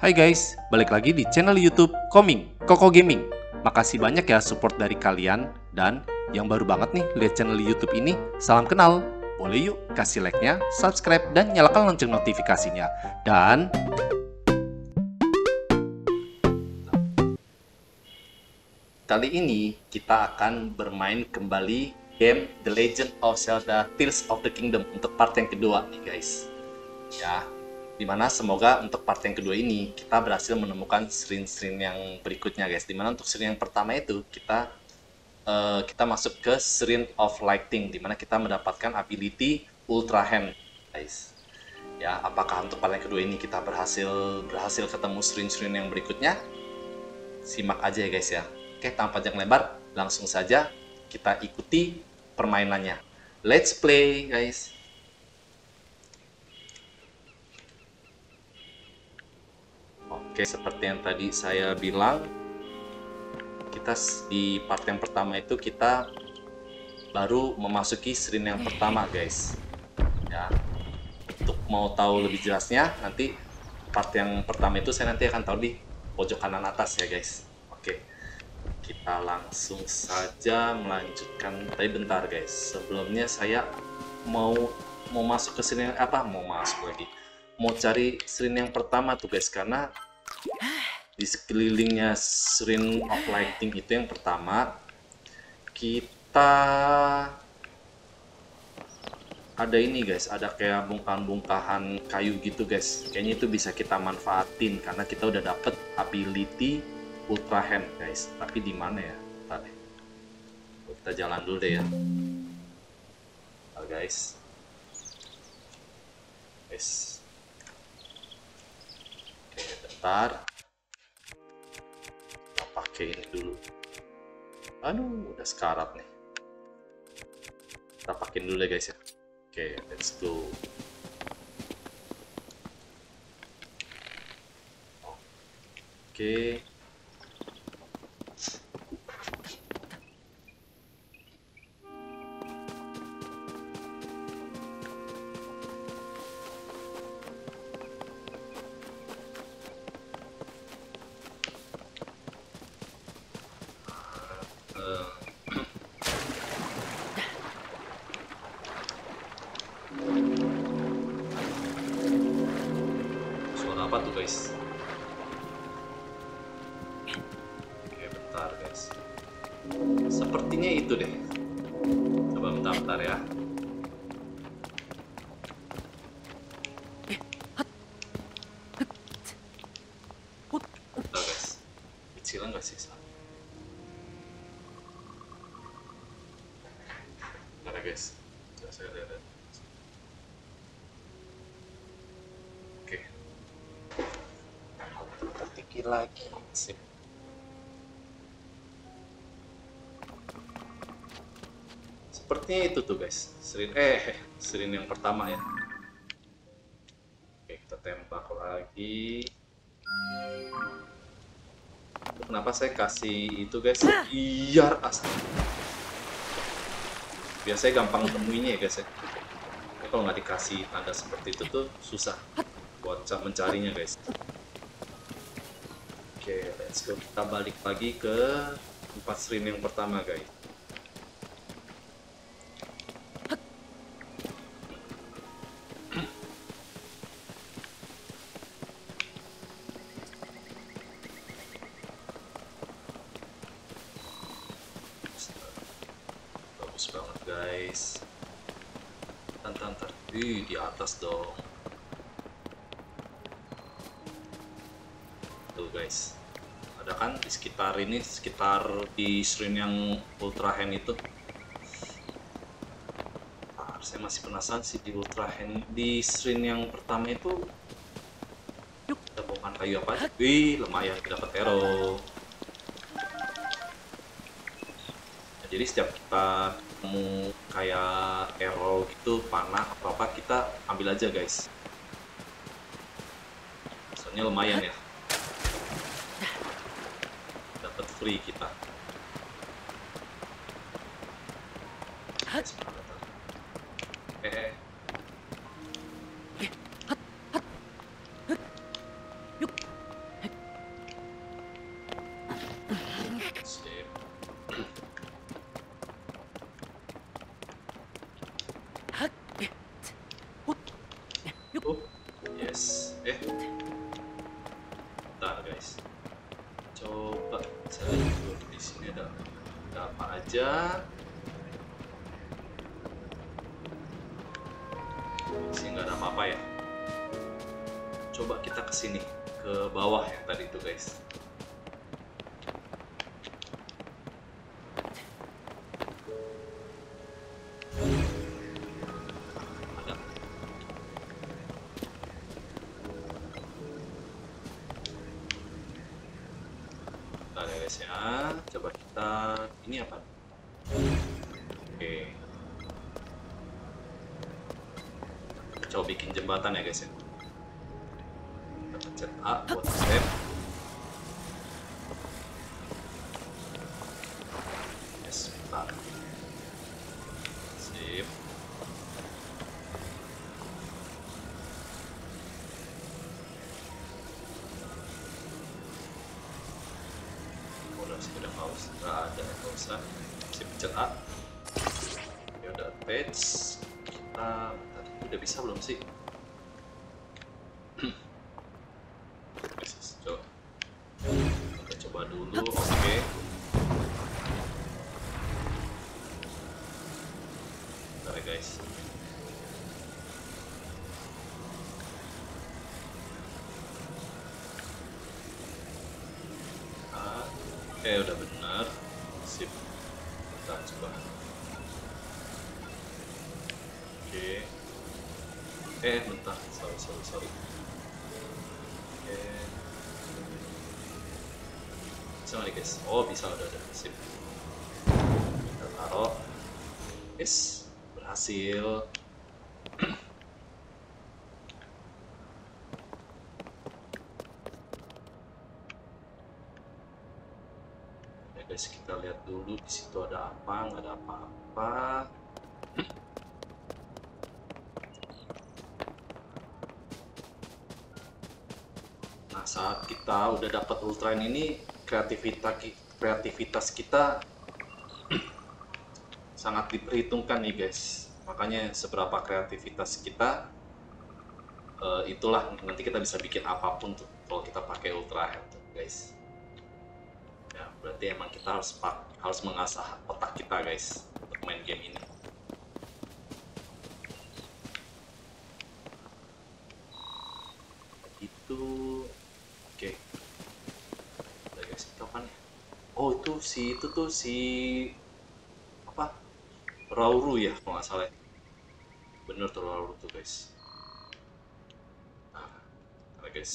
Hai guys, balik lagi di channel YouTube KoMing Kokoh Gaming. Makasih banyak ya support dari kalian, dan yang baru banget nih lihat channel YouTube ini, salam kenal. Boleh yuk kasih like-nya, subscribe, dan nyalakan lonceng notifikasinya. Dan kali ini kita akan bermain kembali game The Legend of Zelda: Tears of the Kingdom untuk part yang kedua nih guys. Ya, dimana semoga untuk part yang kedua ini kita berhasil menemukan screen-screen yang berikutnya guys. Dimana untuk screen yang pertama itu kita masuk ke Shrine of Lighting, dimana kita mendapatkan ability Ultra Hand guys. Ya, apakah untuk part yang kedua ini kita berhasil ketemu screen-screen yang berikutnya? Simak aja ya guys ya. Oke, tanpa panjang lebar, langsung saja kita ikuti permainannya. Let's play guys. Oke, seperti yang tadi saya bilang, kita di part yang pertama itu kita baru memasuki screen yang pertama guys. Ya, untuk mau tahu lebih jelasnya, nanti part yang pertama itu saya nanti akan taruh di pojok kanan atas ya guys. Oke, kita langsung saja melanjutkan. Tapi bentar guys, sebelumnya saya mau masuk ke screen yang mau cari screen yang pertama tuh guys, karena di sekelilingnya Shrine of Lighting itu yang pertama kita ada ini guys, ada kayak bongkahan-bongkahan kayu gitu guys. Kayaknya itu bisa kita manfaatin karena kita udah dapet ability Ultra Hand guys. Tapi di mana ya? Bentar deh. Kita jalan dulu deh ya. Bentar guys. Guys. Oke, bentar. Pakai ini dulu. Aduh, udah sekarat nih. Kita pakein dulu ya guys ya. Oke, let's go. Oke. Lagi sip. Sepertinya itu tuh guys, screen yang pertama ya. Oke, kita tembak lagi. Kenapa saya kasih itu guys? Iya, astaga. Biasanya gampang temuinya ya guys ya. Tapi kalau nggak dikasih tanda seperti itu tuh susah buat mencarinya guys. Oke, let's go. Kita balik lagi ke tempat stream yang pertama guys. Bagus banget guys. Tantan. Wih, di atas dong. Tuh guys. Kan di sekitar ini, sekitar di screen yang Ultra Hand itu. Nah, saya masih penasaran sih di Ultra Hand, di screen yang pertama itu kita bongkar kayu apa? Wih, lumayan dapat arrow. Nah, jadi setiap kita mau kayak arrow gitu, panah apa-apa, kita ambil aja guys. Soalnya lumayan ya free kita. bentar guys. Coba saya lihat di sini ada apa aja. Di sini nggak ada apa-apa ya. Coba kita ke sini, ke bawah yang tadi itu guys. Ya, coba kita ini apa? Oke. Coba bikin jembatan ya guys ya. Kita pencet A buat step. Yes, bentar. Sip. Nggak usah bisa pencet A ya udah attach. Kita udah bisa belum sih? Kita coba dulu. Oke. Bentar ya guys, oke udah benar. Sip, kita coba. Oke. Bentar, sorry. Oke. Bisa lagi guys. Oh, bisa udah. Sip. Kita taruh. Yes, berhasil. Guys, kita lihat dulu di situ ada apa, nggak ada apa-apa. Nah, saat kita udah dapat Ultra Hand ini, kreativitas kita sangat diperhitungkan nih guys. Makanya seberapa kreativitas kita, itulah nanti kita bisa bikin apapun tuh kalau kita pakai Ultra Hand tuh guys. Ya, berarti emang kita harus mengasah otak kita guys untuk main game ini. Itu oke. Udah guys, itu apa nih? Oh, itu tuh si apa? Rauru ya kalau nggak salah. Bener tuh Rauru tuh guys. Nah, ada guys.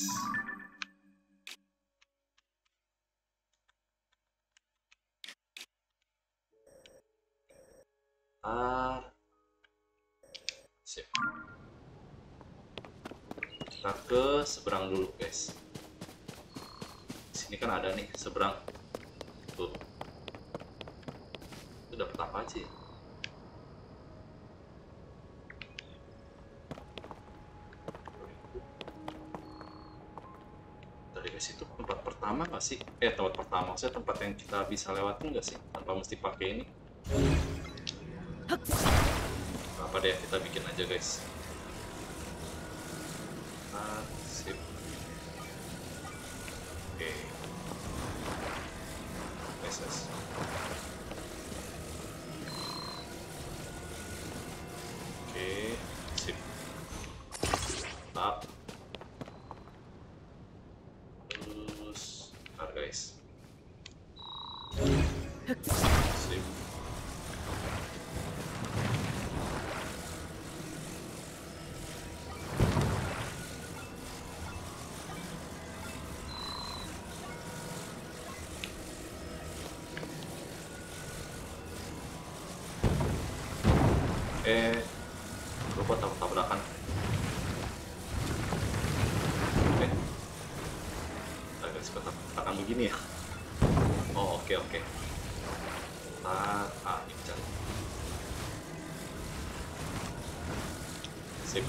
Sip. Kita ke seberang dulu guys. Sini kan ada nih seberang. Tuh. Itu dapat apa aja? Dari guys itu tempat pertama nggak sih? Tempat pertama. Maksudnya tempat yang kita bisa lewatin nggak sih? Tanpa mesti pakai ini. Apa deh kita bikin aja guys. Sip. Oke. Guys. Oke. Sip. Tap. Terus ntar guys. Sip. Lupa tabrakan. Agak suka tabrakan begini ya. Oh, oke. Ini sip.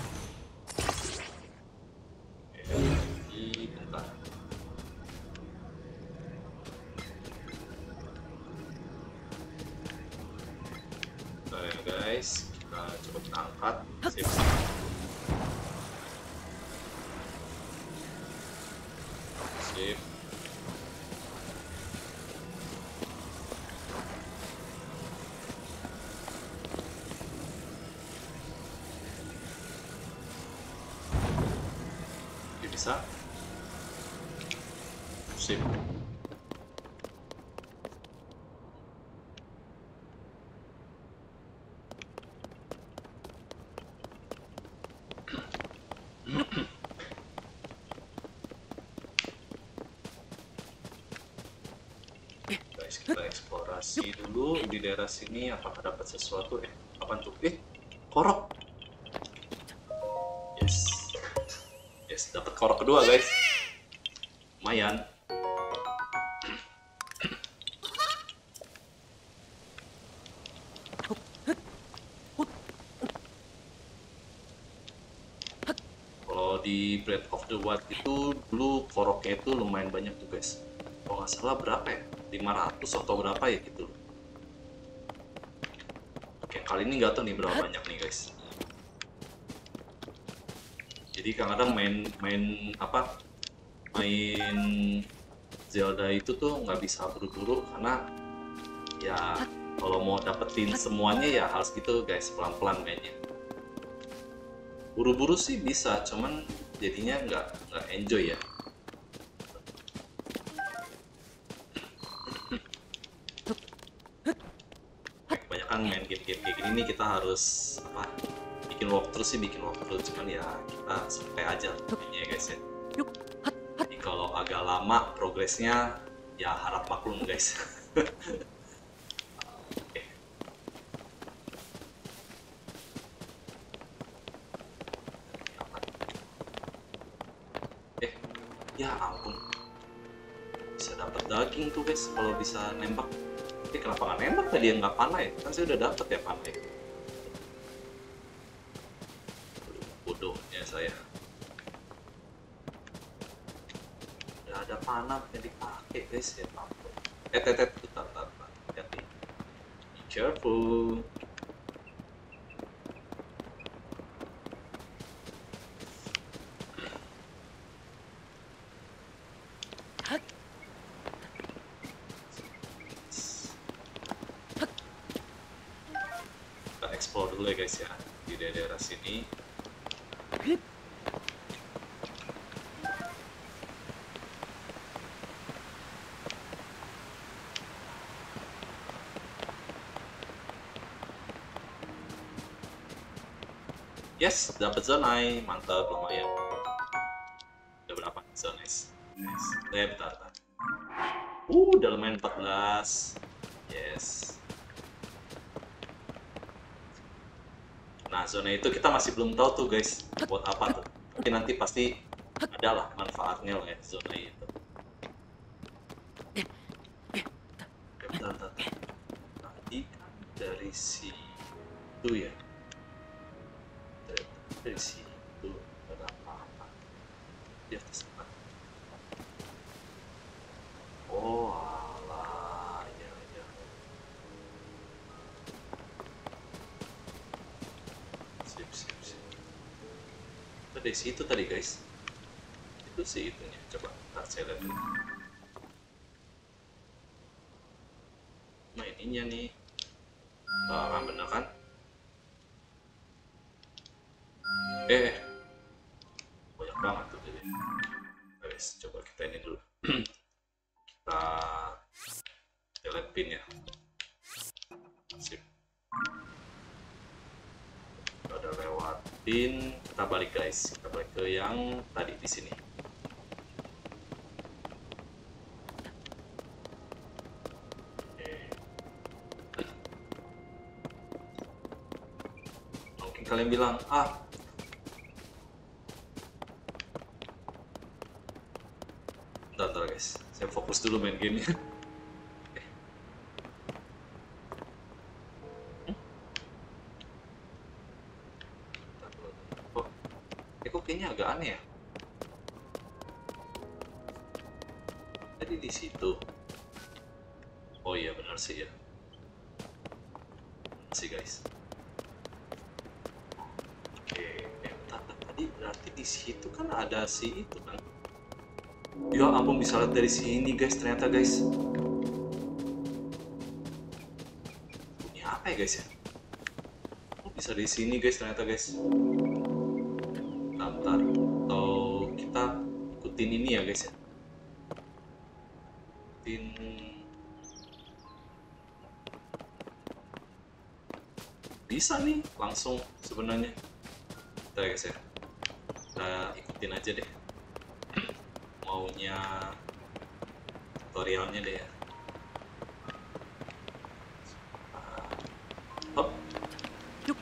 Lagi, bentar. Bentar ya guys. Nah, coba kita angkat. Sip. Skip. Jadi sah. Sip. Dulu di daerah sini apakah dapat sesuatu? Apaan tuh? Korok. Yes, yes, dapat korok kedua guys. Lumayan. Kalau di Breath of the Wild itu dulu koroknya itu lumayan banyak tuh guys. Kalau nggak salah berapa ya? 500 atau berapa ya gitu. Oke, kali ini nggak tahu nih berapa banyak nih guys. Jadi kadang-kadang main Zelda itu tuh nggak bisa buru-buru karena ya kalau mau dapetin semuanya ya harus gitu guys, pelan-pelan mainnya. Buru-buru sih bisa, cuman jadinya nggak enjoy ya. Main game-game kayak gini nih kita harus apa, bikin walkthrough sih, bikin walkthrough, cuman ya kita santai aja mainnya ya guys ya. Jadi kalau agak lama progresnya ya harap maklum guys. Okay. Ya ampun, bisa dapat daging tuh guys kalau bisa nembak. Kenapa nggak nembak tadi yang nggak panah ya? Kan saya udah dapet ya panah. Bodohnya saya. Udah ada panah yang dipakai guys ya. Hati-hati. Be careful. Guys ya, di daerah sini yes, dapat zonai, mantap lumayan. Udah berapa zonai? Nice. Bentar. Udah lumayan 14. Yes. Nah, zona itu kita masih belum tahu tuh guys, buat apa tuh. Tapi nanti pasti ada lah manfaatnya loh ya, zona itu. Bentar. Tadi kan dari situ ya. Dari situ ada apa? Di atas apa? Oh, alah, ya. Sip. Itu dari situ tadi guys. Itu sih itunya. Coba ntar saya lihat. Nah ininya nih. Barang bener kan? Banyak banget tuh jadi. Guys, coba kita ini dulu. Kita delete pin ya. Sip. Udah lewatin, kita balik guys, kita balik ke yang tadi di sini. Mungkin kalian bilang bentar guys, saya fokus dulu main gamenya. Kayaknya agak aneh ya. Tadi di situ. Oh iya benar sih ya. Masih guys. Oke, tadi berarti di situ kan ada si itu kan. Ya ampun, bisa lihat dari sini guys, ternyata guys. Ini apa ya guys ya? Oh, bisa di sini guys ternyata guys. Bentar, atau kita ikutin ini ya guys ya. Bisa nih langsung sebenarnya. Bentar ya guys ya. Kita ikutin aja deh maunya tutorialnya deh ya. Hop. Yuk.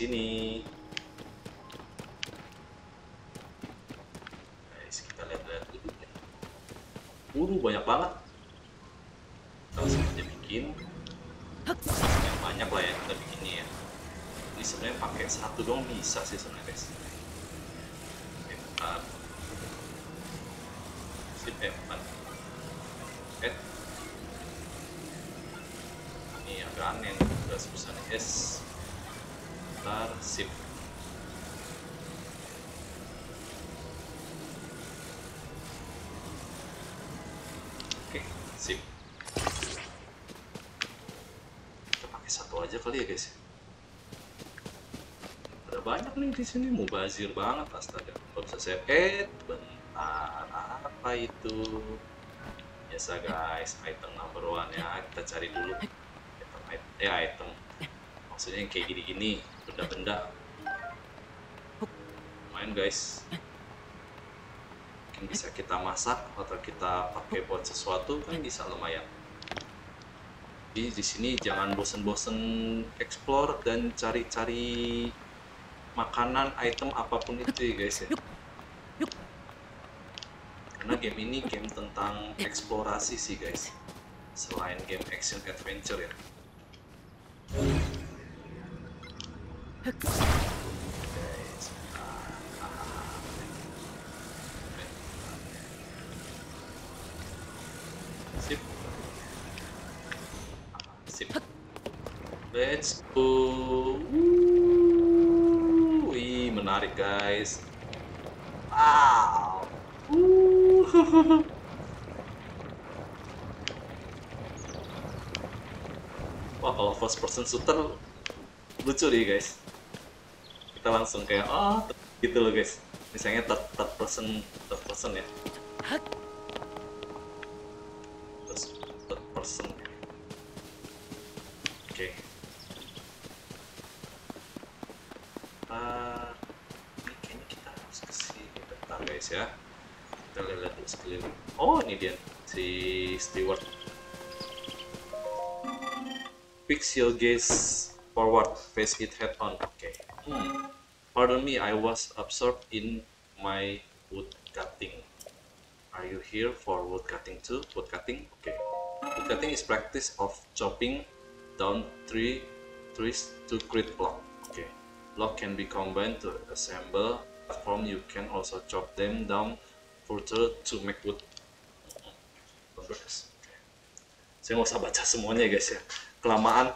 Sini, guys, kita lihat-lihat dulu. Banyak banget. Kita langsung aja bikin. Yang banyak lah ya kita bikinnya ya. Ini sebenarnya pakai satu dong bisa sih sebenarnya guys. Oke, bentar. Sip, bentar. Oke. Ini agak aneh, udah susah nih guys. Sip. Oke, sip. Kita pakai satu aja kali ya guys. Ada banyak nih di sini, mubazir banget astaga. Gak bisa save. Bentar, apa itu? Biasa guys, item number one ya. Kita cari dulu. Item. Maksudnya yang kayak gini-gini, benda-benda main guys. Mungkin bisa kita masak atau kita pakai buat sesuatu kan bisa lumayan. Jadi di sini jangan bosen-bosen explore dan cari-cari makanan, item apapun itu ya guys ya. Karena game ini game tentang eksplorasi sih guys. Selain game action adventure ya. Sip. Sip. Let's go. Wih, menarik guys. Wow. Wah, kalau first person shooter lucu nih guys. Kita langsung kayak oh gitu loh guys, misalnya third person ya, third person. Oke, ini kayaknya kita harus kesini bentar guys ya. Kita lihat dulu sekeliling. Oh ini dia si Steward. Fix your gaze forward, face it head on. Oke. Pardon me, I was absorbed in my wood cutting. Are you here for wood cutting too? Wood cutting? Okay. Wood cutting is practice of chopping down trees to create block. Okay. Block can be combined to assemble platform. You can also chop them down further to make wood. Okay. Saya nggak usah baca semuanya guys ya, kelamaan.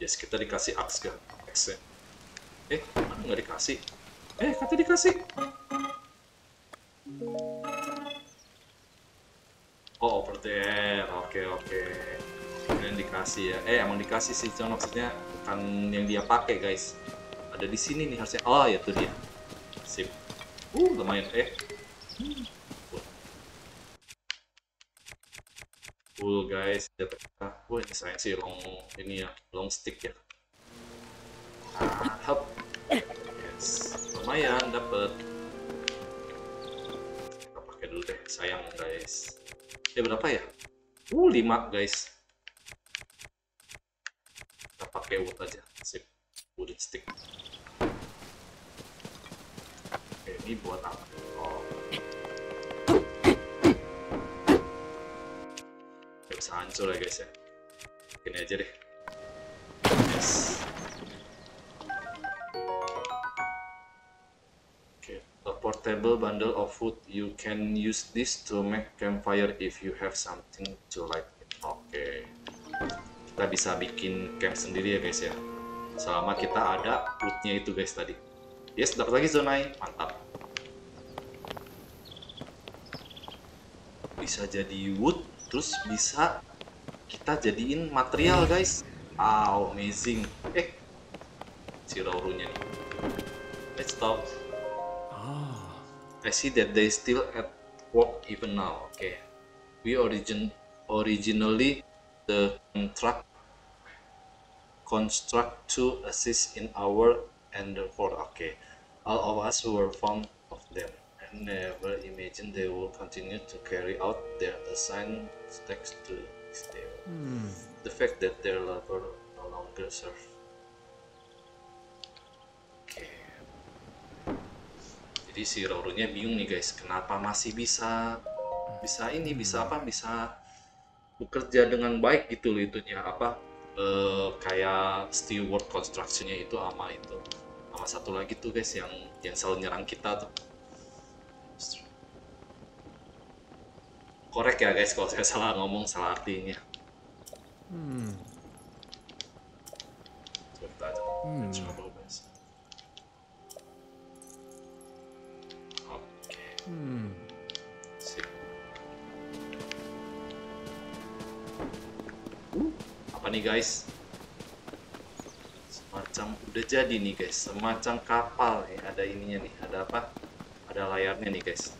Yes, kita dikasih axe kan? Axe. Mana nggak dikasih? Katanya dikasih. Oh, over there. Oke. Kemudian dikasih ya. Emang dikasih sih, cuman maksudnya bukan yang dia pakai, guys. Ada di sini nih harusnya. Oh, ya tuh dia. Sip. Lumayan. Cool guys. Wah, ini saya sih long stick ya. Hop. Yes, lumayan dapet. Kita pakai dulu deh, sayang guys. Ini berapa ya? 5 guys. Kita pakai wood aja, sip. Wooden stick. Oke, ini buat apa? Oh. Udah bisa hancur ya guys ya. Gini aja deh. Yes. Portable bundle of wood. You can use this to make campfire if you have something to light it. Oke, kita bisa bikin camp sendiri ya guys ya, selama kita ada woodnya itu guys tadi. Yes, dapat lagi Zonai, mantap. Bisa jadi wood, terus bisa kita jadiin material guys. Wow, amazing. Si Rauru-nya nih. Let's talk. I see that they still at work even now. Okay, we originally the construct to assist in our endeavor. Okay, all of us were fond of them and never imagined they will continue to carry out their assigned tasks to this day. The fact that their labor no longer serves. Jadi si Rauru-nya bingung nih guys, kenapa masih bisa bekerja dengan baik gitu loh, itunya apa kayak Steward Construction-nya itu sama satu lagi tuh guys yang selalu nyerang kita tuh. Korek ya guys kalau saya salah ngomong, salah artinya. Coba aja. Coba guys. Sip. Apa nih guys? Semacam udah jadi nih guys, semacam kapal ya, ada ininya nih, ada apa? Ada layarnya nih guys.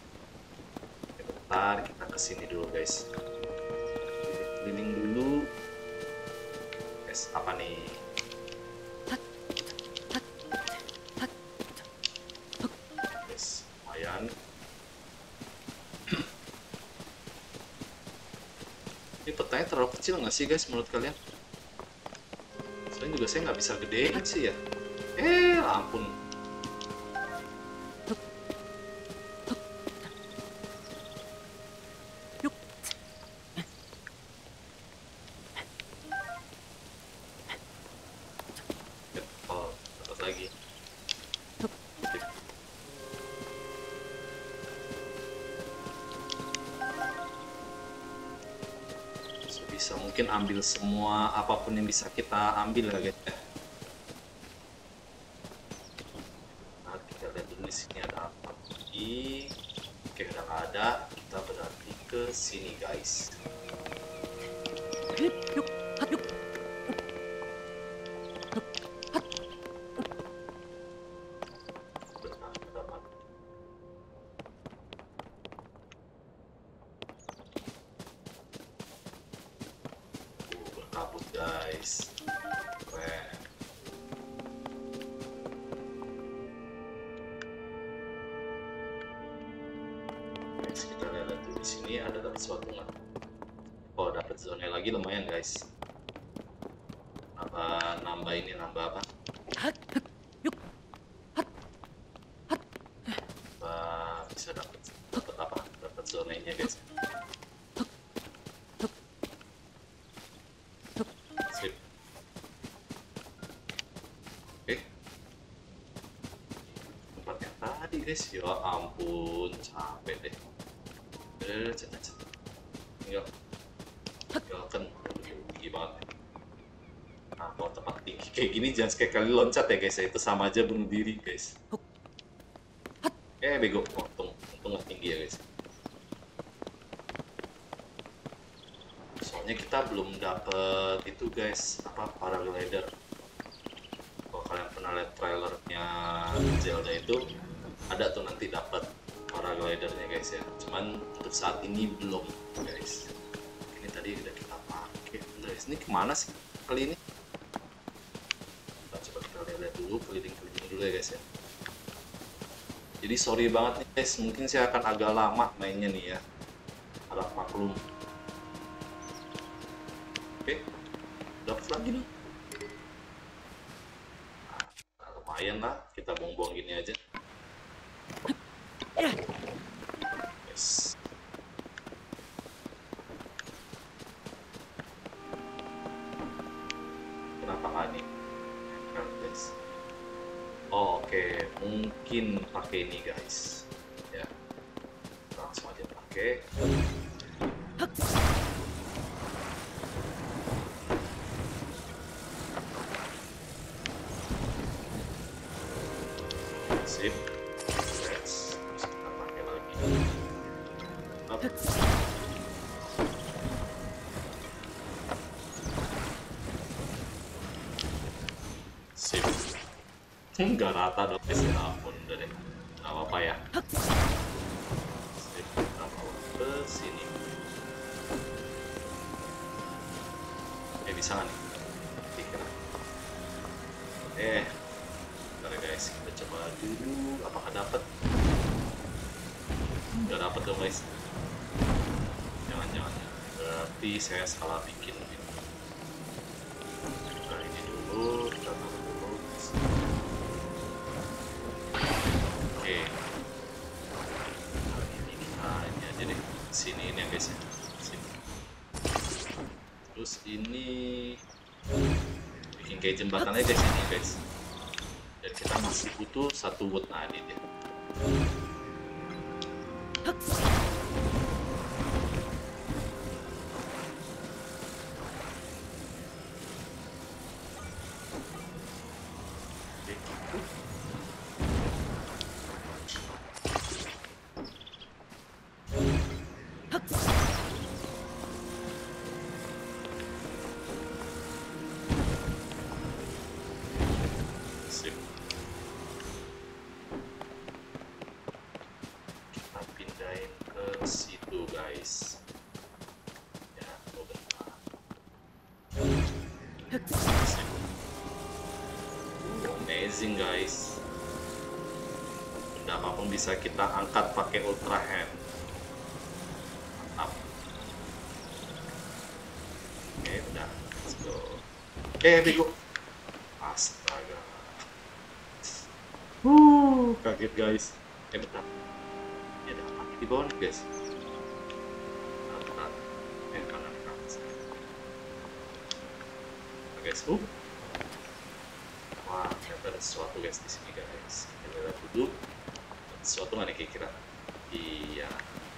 Bentar, kita kesini dulu guys. Keliling dulu. Guys, apa nih? Guys, lumayan. Ini petanya terlalu kecil nggak sih guys menurut kalian? Selain juga saya nggak bisa gedein sih ya. Ampun. Ambil semua apapun yang bisa kita ambil lah guys. Nah, kita lihat dulu di sini ada apa lagi. Oke, udah nggak ada, kita berarti ke sini guys. Ya ampun, capek deh. Tinggal kan tinggi banget. Nah, kalau tempat tinggi kayak gini jangan sekali loncat ya guys, itu sama aja bunuh diri guys. Bego, untung gak tinggi ya guys. Soalnya kita belum dapet itu guys, apa, paraglider. Kalau kalian pernah lihat trailernya Zelda itu, ada tuh nanti dapat paraglidernya guys ya, cuman untuk saat ini belum guys. Ini tadi udah kita pakai guys. Ini kemana sih kali ini? Coba kita lihat dulu, keliling-keliling dulu ya guys ya. Jadi sorry banget nih guys, mungkin saya akan agak lama mainnya nih ya, harap maklum. Oke, dapat lagi nih. Nah, lumayan lah, kita buang-buang gini aja. Yes. Kenapa nggak nih? Oh, oke, mungkin pakai ini guys. Ya, langsung aja pakai. Sip. Let's kita pakai lagi. Up. Sip. Enggak rata dong, guys. Ya ampun, udah deh. Enggak apa-apa ya. Sip, kita bawa ke sini. Eh, bisa nggak nih? Bentar guys, kita coba dulu apakah dapat. Nggak dapat dong guys, jangan-jangan berarti saya salah bikin gitu. Nah ini dulu kita taruh dulu. Oke, nah ini aja deh, sini ini ya guys ya, sini. Terus ini bikin kayak jembatannya guys, ini guys. Dan kita masih butuh satu wood. Nah ini dia. Guys, benda apapun bisa kita angkat pakai Ultra Hand. Mantap. Oke, udah, let's go. Bego. Astaga. Kaget guys. Bentar. Ini ada apa di bawah nih guys? Bentar. Kanan. Oke guys, wah, ternyata ada sesuatu guys di sini guys. Kita duduk, sesuatu nggak nih kira-kira? Iya,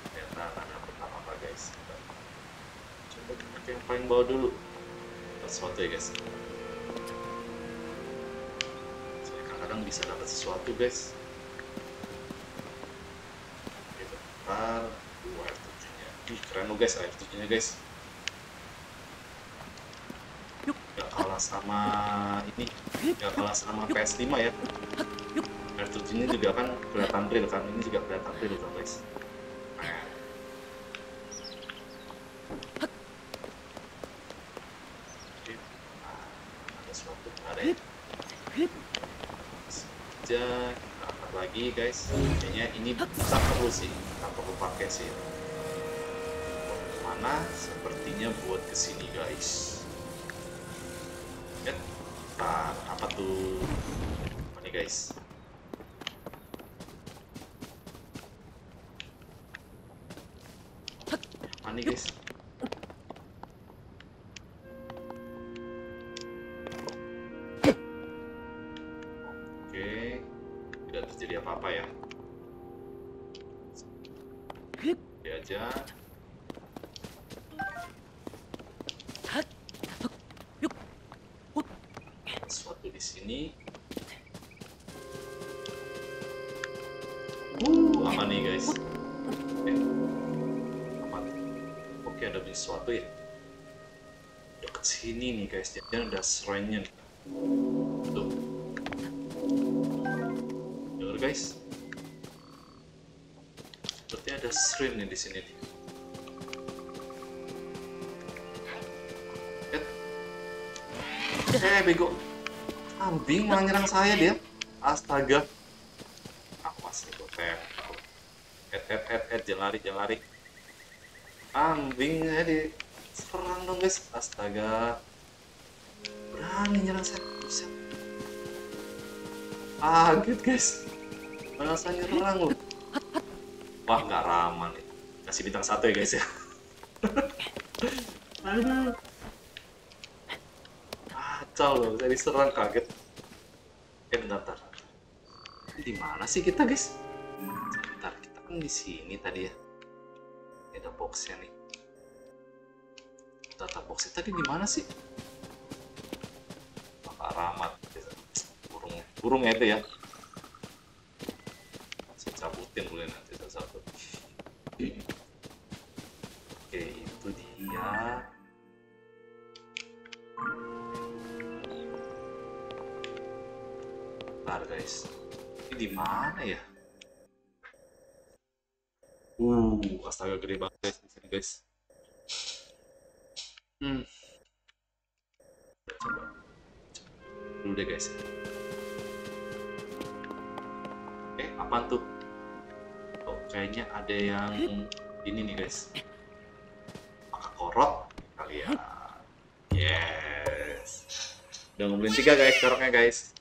ternyata ada apa guys. Kita coba pakai yang paling bawah dulu. Dapat sesuatu ya guys. Saya kadang bisa dapat sesuatu guys. Kita tar, air terjunnya. Ih, keren loh guys air terjunnya guys. Gak kalah sama ini, gak kalah sama PS5 ya. Air terjunnya juga kan kelihatan real kan, ini juga kelihatan real kan guys. Ada sesuatu, ada ya. Kita angkat lagi guys, kayaknya ini kita perlu sih, kita perlu pakai sih. Mana? Sepertinya buat kesini guys. Nah, apa tuh? Ini guys. Apa nih guys? Oke, tidak terjadi apa-apa ya. Oke aja. Sini, apa nih guys? Apa? Oke, ada sesuatu ya. Dekat sini nih guys, jadi ada shrine-nya. Tuh, dengar guys? Sepertinya ada shrine nih di sini nih. Bego. Kambing menyerang saya dia. Astaga. Awas nih, Bro. Sep. Jangan lari, Ambing aja di serang dong guys. Astaga. Berani nyerang saya. Ah, good guys. Berasa nyerang loh. Wah, nggak ramah nih. Kasih bintang 1 ya guys ya. Aduh. Kacau loh, saya diserang kaget. Bentar. Di mana sih kita guys? Bentar, kita kan di sini tadi ya. Ada boxnya nih. Data boxnya tadi di mana sih? Maka ramat. Burung itu ya. Saya cabutin dulu nanti saya cabut. Oke, itu dia. Bentar guys. Ini di mana ya? Astaga gede banget guys di sini guys. Coba. Dulu deh guys. Apaan tuh? Oh, kayaknya ada yang ini nih guys. Maka korok kali ya. Yes. Udah ngumpulin 3 guys koroknya guys.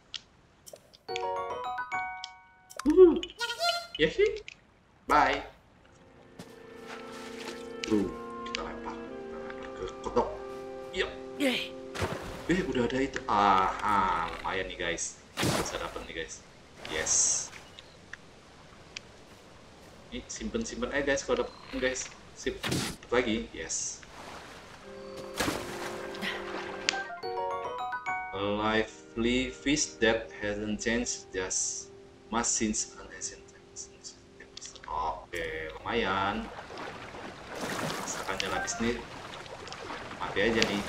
Yehi. Bye. Kita lempar ke kodok. Iya. Udah ada itu. Aha, lumayan nih guys. Bisa dapat nih guys. Yes. Ini simpen aja guys kodok guys. Sip. Lagi. Yes. A lively fish that hasn't changed just much since an ancient times. Oke, lumayan. Misalkan jalan disini mati aja nih,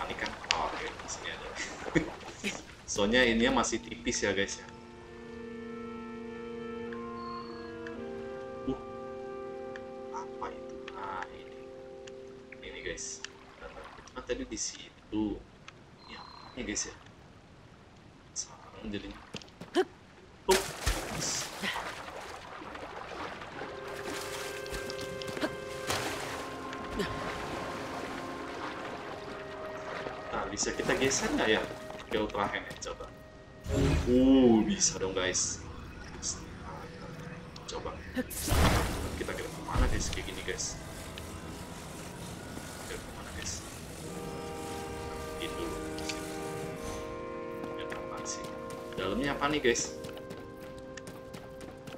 mati kan? Oke, disini ada. Soalnya ininya masih tipis ya guys ya. Apa itu? Nah ini guys. Cuma tadi di situ. Ini apa nih guys ya? Sekarang jadinya. Bisa kita geser nggak ya? Ke Ultra Hand ya, coba. Bisa dong guys. Coba. Kita gerak kemana guys? Kayak gini guys. Gerak kemana guys? Itu. Ya apaan sih? Dalamnya apa nih guys?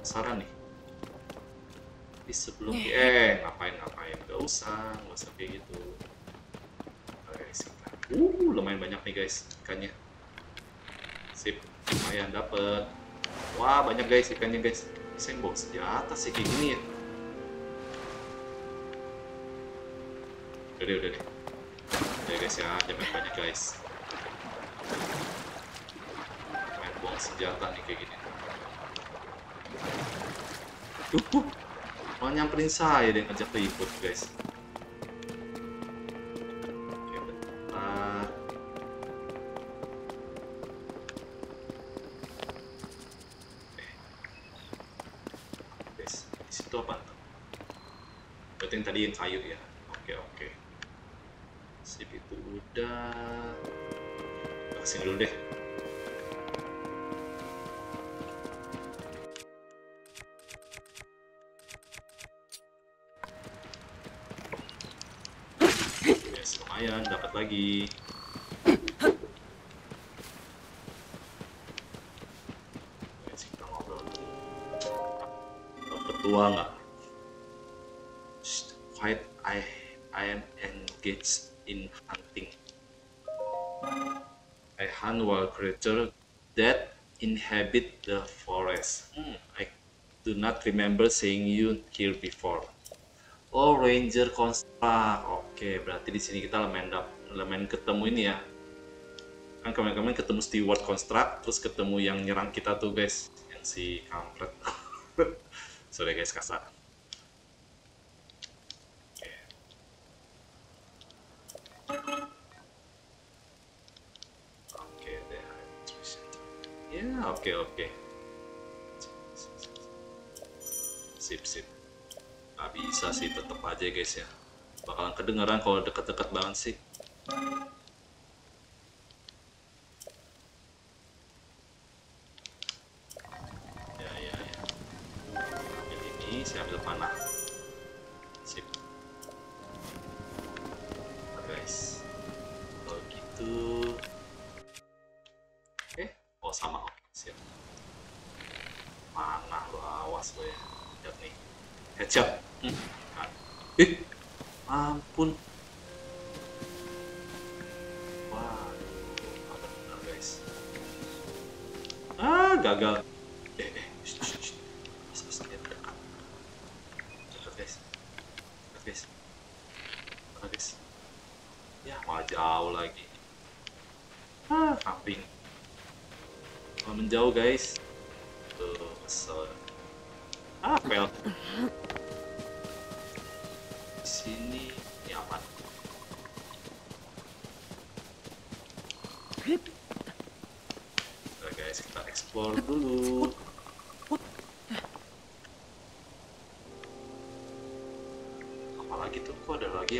Saran nih. Di sebelum ngapain? Gak usah kayak gitu. Lumayan banyak nih guys ikannya. Sip, lumayan dapet. Wah, banyak guys ikannya guys. Bisa bawa senjata sih kayak gini ya. Udah deh. Ya guys ya, jangan banyak guys. Main buang senjata nih kayak gini. Malah nyamperin saya deh ngajak ribut guys. Tadi yang kayu ya. Oke. Sip, itu udah. Kasih dulu deh. Yes, lumayan dapat lagi. Kita ngobrol. Dapat dua nggak? I am engaged in hunting. I hunt wild creatures that inhabit the forest. I do not remember seeing you here before. Oh, Ranger Construct. Oke, berarti di sini kita elemen ketemu ini ya. Kan kemarin ketemu Steward Construct, terus ketemu yang nyerang kita tuh guys, yang si kampret. Sorry guys kasar. Oke. Sip. Nggak bisa sih, tetep aja guys ya. Bakalan kedengeran kalau deket-deket banget sih. Ya. Ambil ini, saya ambil panah. Sip. Oke guys. Kalau gitu. Oke. Oh sama. Siap. Panah lo, awas lo ya. Lihat nih. Headshot. Ampun. Wah, agak benar guys. Ah, gagal. Dekat guys. Ya, malah jauh lagi. Ah, kambing. Malah menjauh guys. Tuh, kesel. Ah, fail. Sini nyaman. Nah guys, kita explore dulu. Apalagi tuh, kok ada lagi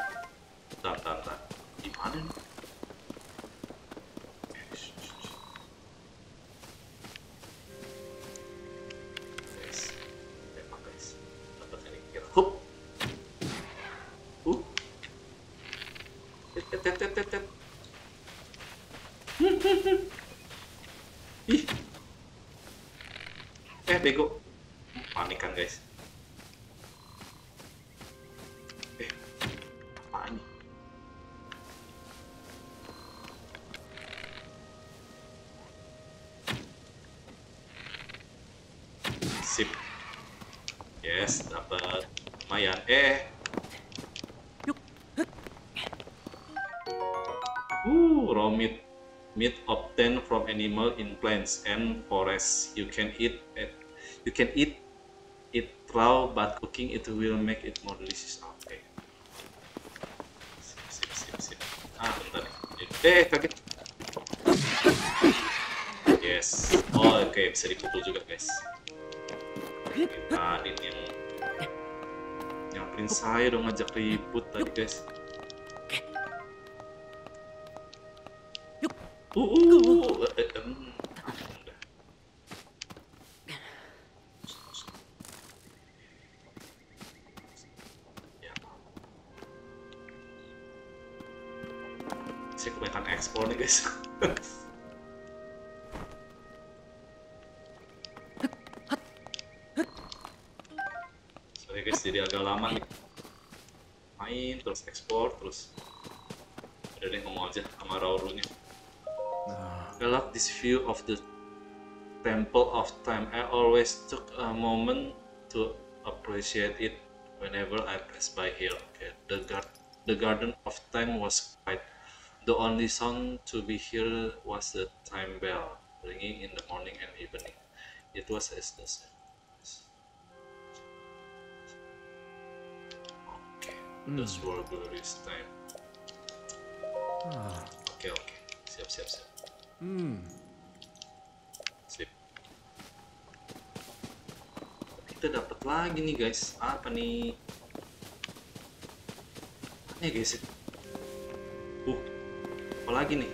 Bentar. Gimana nih? Bego, panikan guys. Apaan nih? Sip. Yes, dapat lumayan. Raw meat. Meat obtained from animal in plants and forests. You can eat at You can eat it raw, but cooking it will make it more delicious. Oke. Sip. Ah, bentar. Kaget. Yes. Oke, bisa dipukul juga, guys. Kita nyamperin saya dong, ngajak ribut tadi, guys. Saya kebanyakan ekspor nih guys. Sorry guys, jadi agak lama nih. Main terus ekspor terus. Udah deh, ngomong aja sama Rauru-nya. I love this view of the Temple of Time. I always took a moment to appreciate it whenever I pass by here. Okay. The Garden of Time was quite. The only sound to be heard was the time bell ringing in the morning and evening. It was as the same. Okay, this world glorious time. Okay, siap. Sip. Kita dapat lagi nih guys. Apa nih? Ini guys. Lagi nih.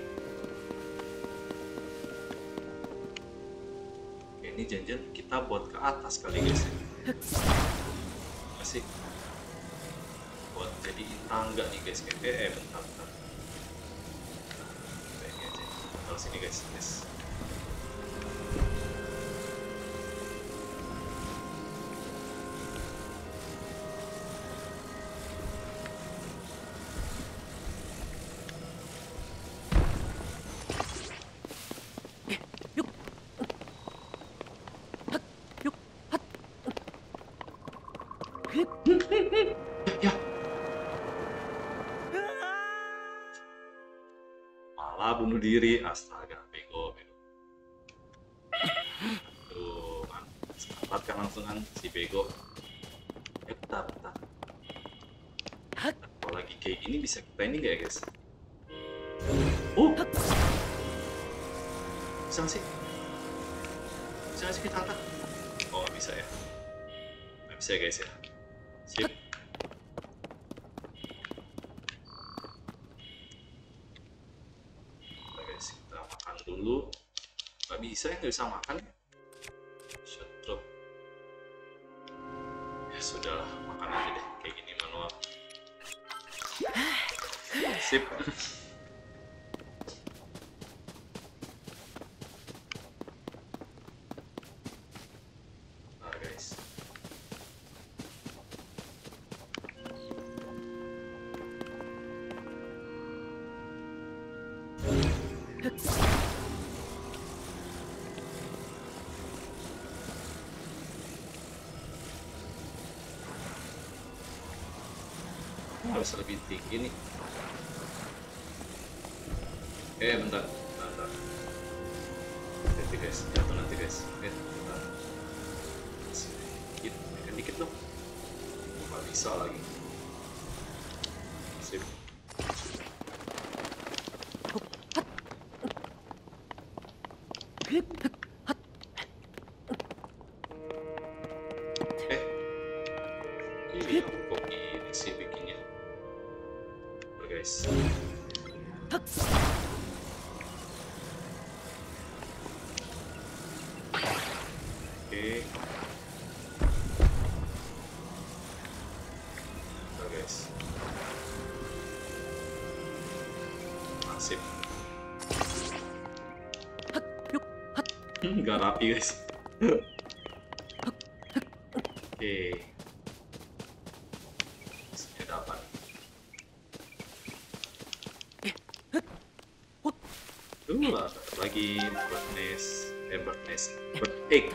Oke, ini janjian kita buat ke atas kali guys. Masih buat jadi tangga nih guys. Bentar. Kayaknya aja. Taruh sini guys. Yes. Bunuh diri, astaga, bego. Tuh, selamatkan langsungan si bego. Bentar. Kalau lagi kayak gini bisa kita ini nggak ya guys? Bisa nggak sih? Bisa nggak sih kita atak? Oh, nggak bisa ya. Nggak bisa ya guys ya. Sip. Nah guys, kita makan dulu. Nggak bisa ya, nggak bisa makan. Shot drop. Ya sudahlah, makan aja deh. Kayak gini manual. Sip. Harus lebih tinggi nih. Bentar. Nanti guys, jatuh nanti guys. Bentar. Dikit dong. Gak bisa lagi. Sip. Gak rapi guys. Oke. Sudah dapat. Lagi bird egg.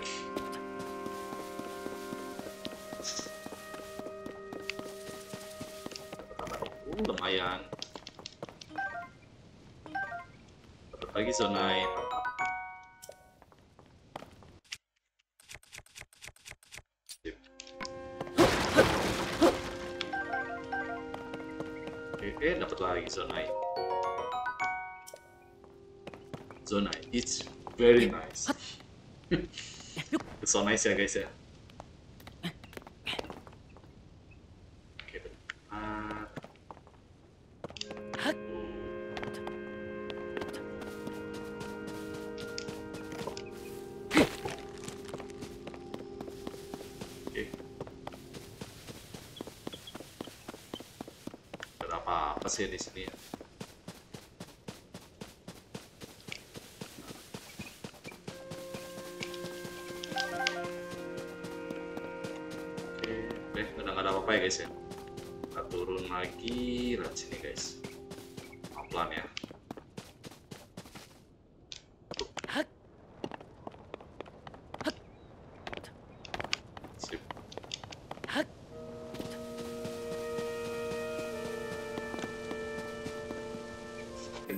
Lumayan. Dapat lagi Zonai. Zonai, it's very nice. It's so nice ya guys ya. Oke, bentar. Oke. Ada apa sih di sini ya? Guys ya, kita turun lagi lewat sini guys, pelan ya. Sip. Gede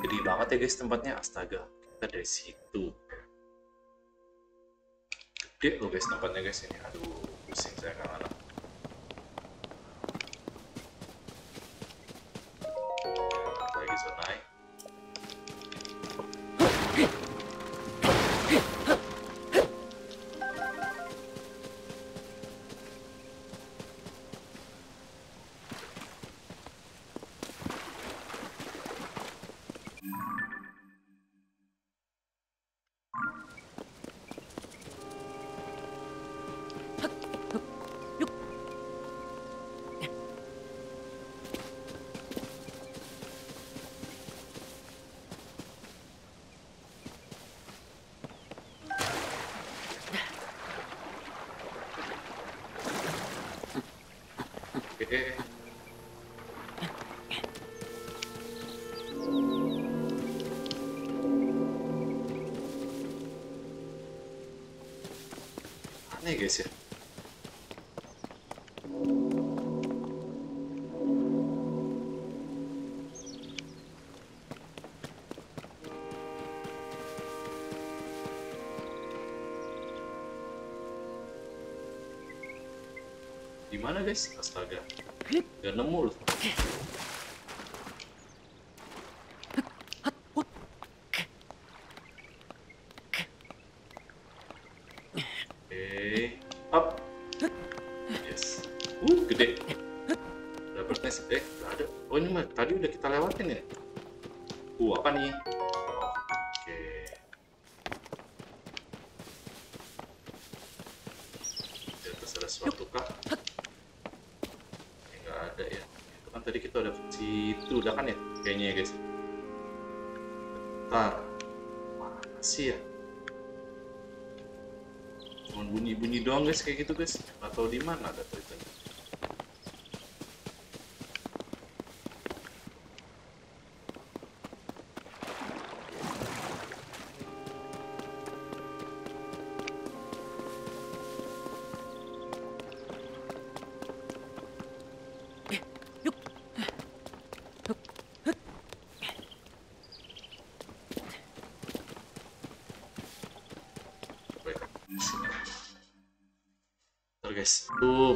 banget ya guys tempatnya, astaga. Kita dari situ. Gede loh guys tempatnya guys ini, aduh pusing saya kanan. Aneh guys ya. Dimana guys? Astaga, gak nemu loh. udah kita lewatin ya. Apa nih? Oke. Di atas ada sesuatu kah? Nggak ada ya. Itu kan tadi kita udah ke situ, udah kan ya? Kayaknya ya guys. Bentar. Mana sih ya? Cuman bunyi-bunyi doang guys, kayak gitu guys. Nggak tahu di mana ada ceritanya.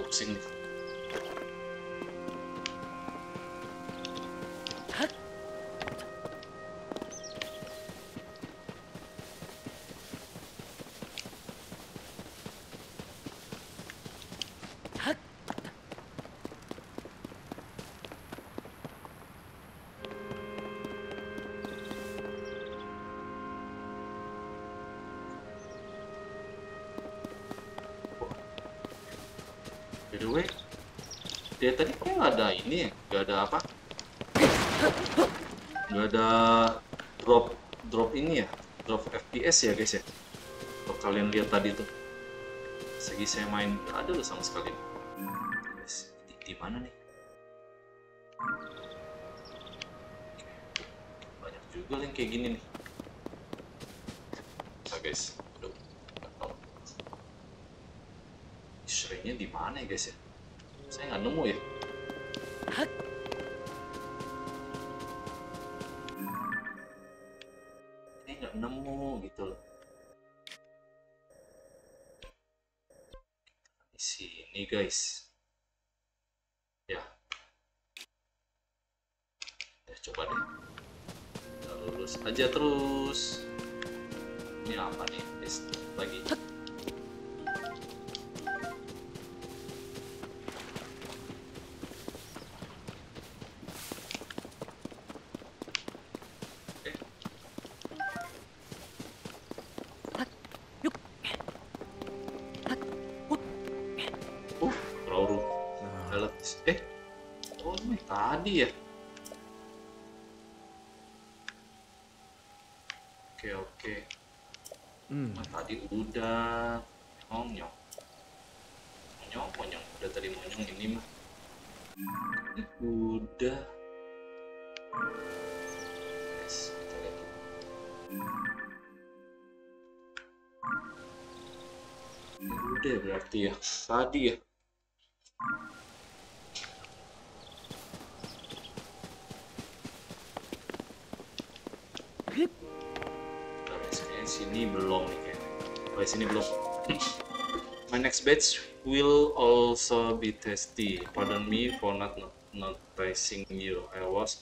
Pusing nih. Dia tadi kok nggak ada ini ya? Nggak ada apa? Nggak ada drop ini ya? Drop FPS ya guys ya? Kalau kalian lihat tadi tuh, segi saya main nggak ada loh sama sekali. Di mana nih? Banyak juga yang kayak gini nih. Nah guys, aduh, nggak tahu. Shrine-nya di mana ya guys ya? Saya nggak nemu ya. Saya nggak nemu gitu loh. Di sini guys. Ya. Ya coba deh. Kita lurus aja terus. Ini apa nih? Lagi. Rauru. Oh ini tadi ya. Oke. Tadi udah monyong udah tadi monyong ini mah. Ini udah. Yes, kita lihat. Udah berarti ya tadi ya. Sini belum nih kayaknya. Oh, sini belum. My next batch will also be tasty. Pardon me for not tasting you. I was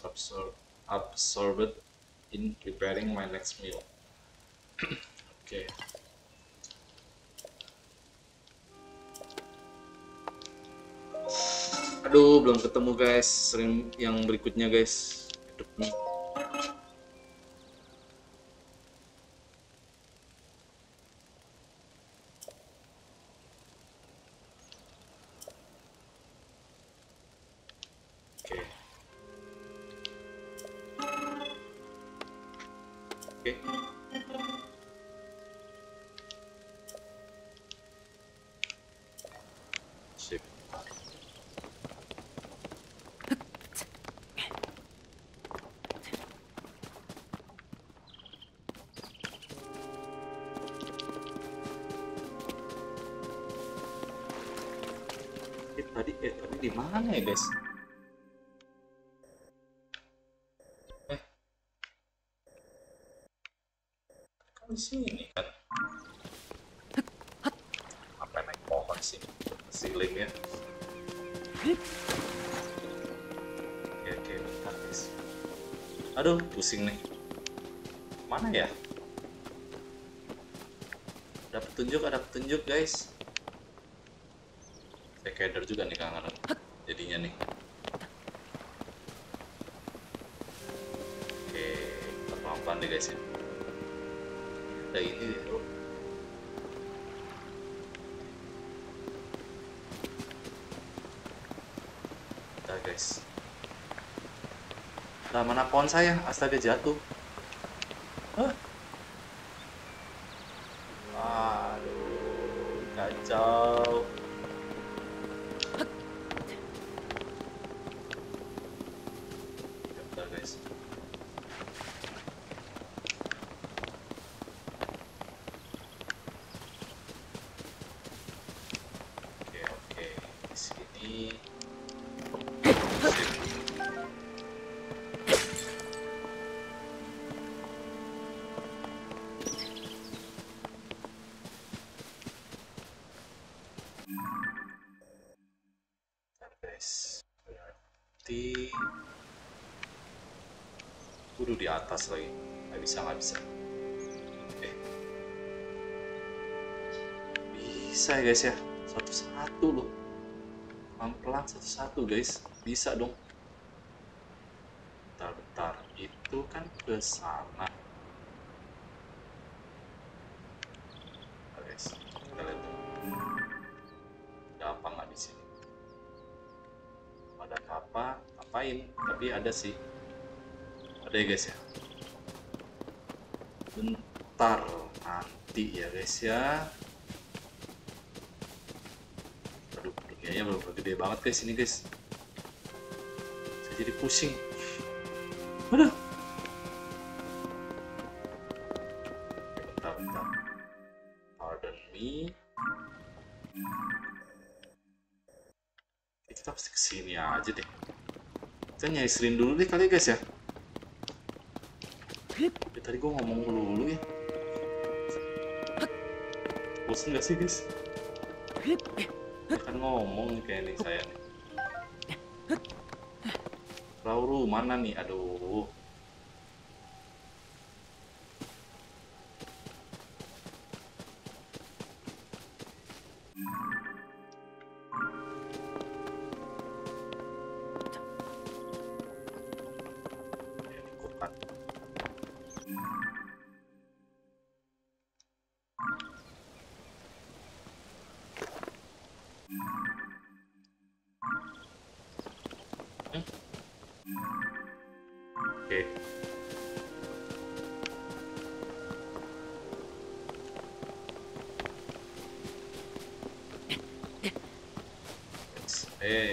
absorbed in preparing my next meal. Oke. Aduh, belum ketemu guys. Stream yang berikutnya guys. Tadi di mana ya guys? Kan di sini kan? Apa naik pohon sih? Silingnya. Oke, bentar guys. Aduh, pusing nih. Mana ya? Ada petunjuk guys. Keder juga nih kangen jadinya nih. guys ya. Udah ini ya bro. Bentar guys. Nah, mana pohon saya? Astaga, jatuh. Hah? Aduh, kacau. Bentar guys. Oke. Di sini. Kudu di atas lagi, nggak bisa. Oke. Bisa guys ya, satu-satu loh, pelan-pelan satu-satu guys, bisa dong. Bentar, itu kan ke sana. Guys, kita lihat dulu. Gampang nggak di sini? Pada kapan? Ngapain? Tapi ada sih. Ada ya guys ya, bentar nanti ya guys ya. Aduh, kayaknya belum gede banget guys ini guys, saya jadi pusing. Aduh, bentar, pardon me. Kita pasti kesini aja deh, kita nyairin dulu deh kali guys ya. Tadi gue ngomong dulu ya. Bosan gak sih guys? Kan ngomong nih kayak nih saya nih. Rauru mana nih? Aduh. Oke.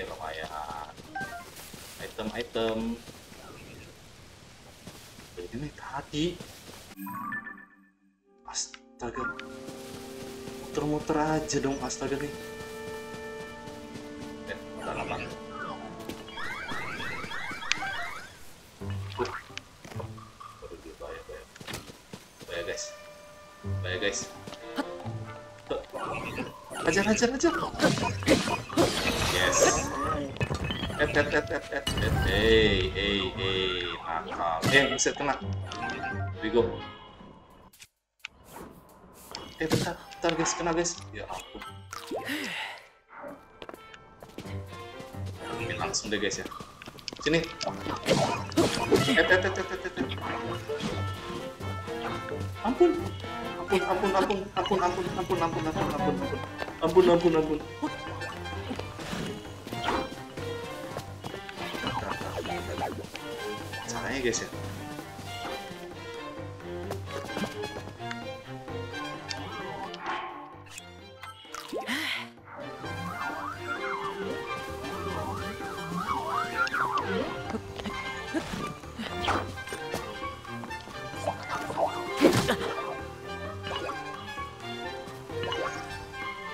Lumayan. Item. Ini tadi. Astaga. Muter-muter aja dong, astaga nih. Guys, hajar. Yes. Nakal. Bisa kena. Bigo. Bentar guys, kena guys. Ya ampun. Ini langsung deh guys ya. Sini. Ampun. Ampun. Caranya guys ya.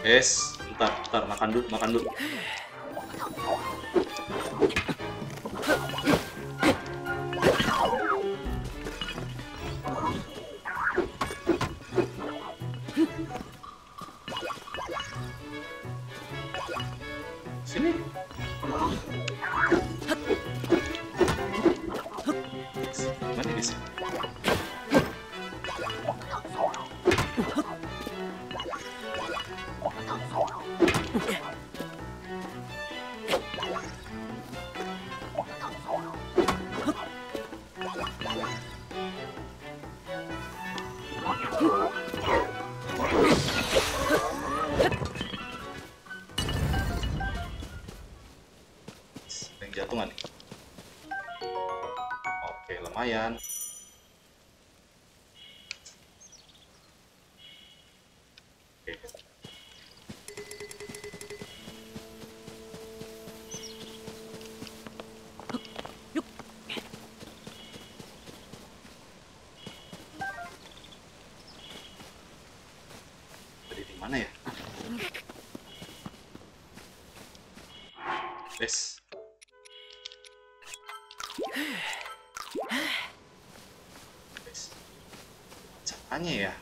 Yes, bentar, makan dulu. Sini. Mana guys? Yang jatuh nggak nih? Oke, lumayan. Caranya ya.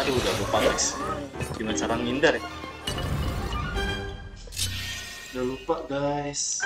Aduh, udah lupa guys gimana cara ngindar ya, udah lupa guys.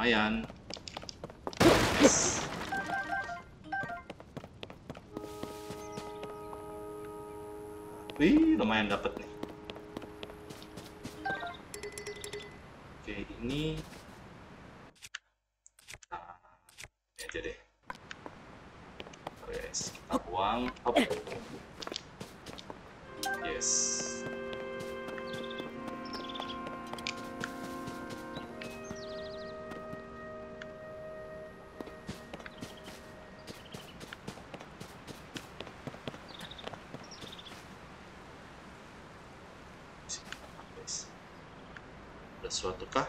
Lumayan. Yes. Wih, lumayan dapet nih. Oke, ini nah, ini aja deh. Yes, kita buang. Hop. Yes. Suatukah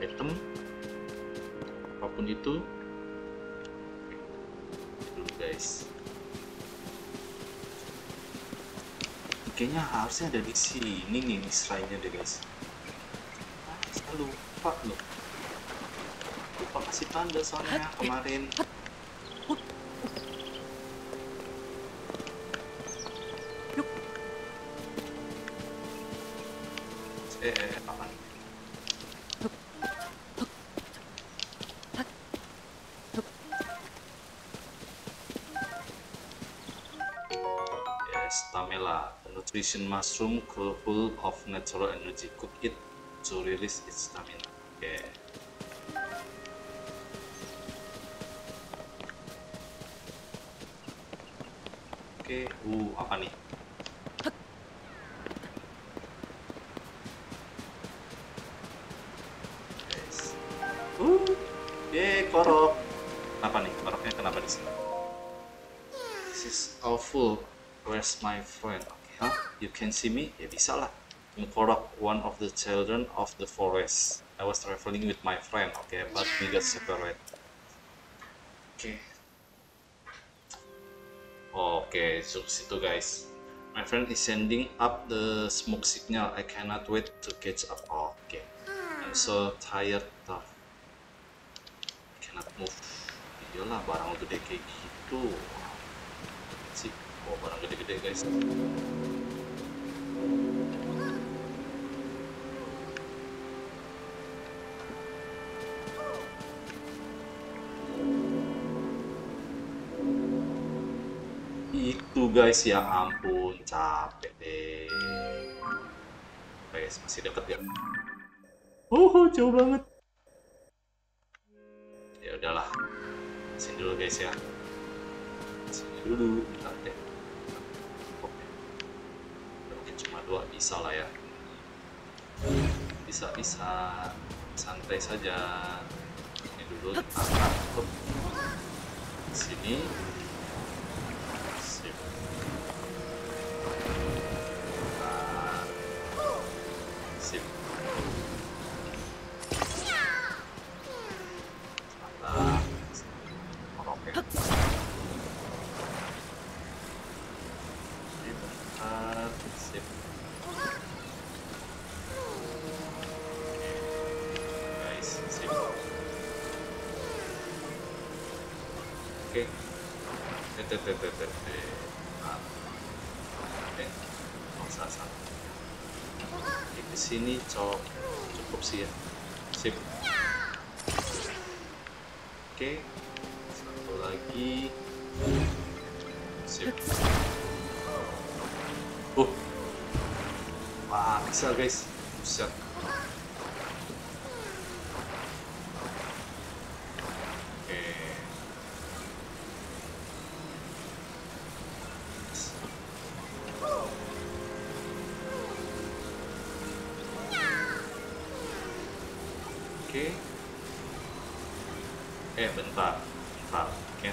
item apapun itu dulu guys, kayaknya harusnya ada di sini nih shrine-nya deh guys. Saya lupa kasih tanda soalnya kemarin. Stamela, a nutrition mushroom full of natural energy. Cook it to release its stamina. Okay. Oke, apa nih? Guys. Yeay, Korok. Kenapa nih? Koroknya kenapa di sini? This is awful. Where's my friend? Okay, huh? You can see me? Ya bisa lah. I'm Korok, one of the children of the forest. I was traveling with my friend, okay, but we got separated. Okay. Okay, so situ guys. My friend is sending up the smoke signal. I cannot wait to catch up. Okay. I'm so tired of. I cannot move. Iyalah, barang gede kayak gitu. Oh, barang gede-gede guys. Itu guys, ya ampun, capek deh. Guys, masih deket ya. Oh, jauh banget. Ya udahlah. Sini dulu guys ya. Sini dulu, bentar deh. Dua bisa lah ya. bisa santai saja. Ini dulu ditangkap sini. Sip. Nah. Sip. Nah. Oke. Sip. Guys, sip. Oke. Di sini cukup sih ya. Sip. Oke. Satu lagi. Sip. Wah, bisa guys. Bisa. Bentar. Kayaknya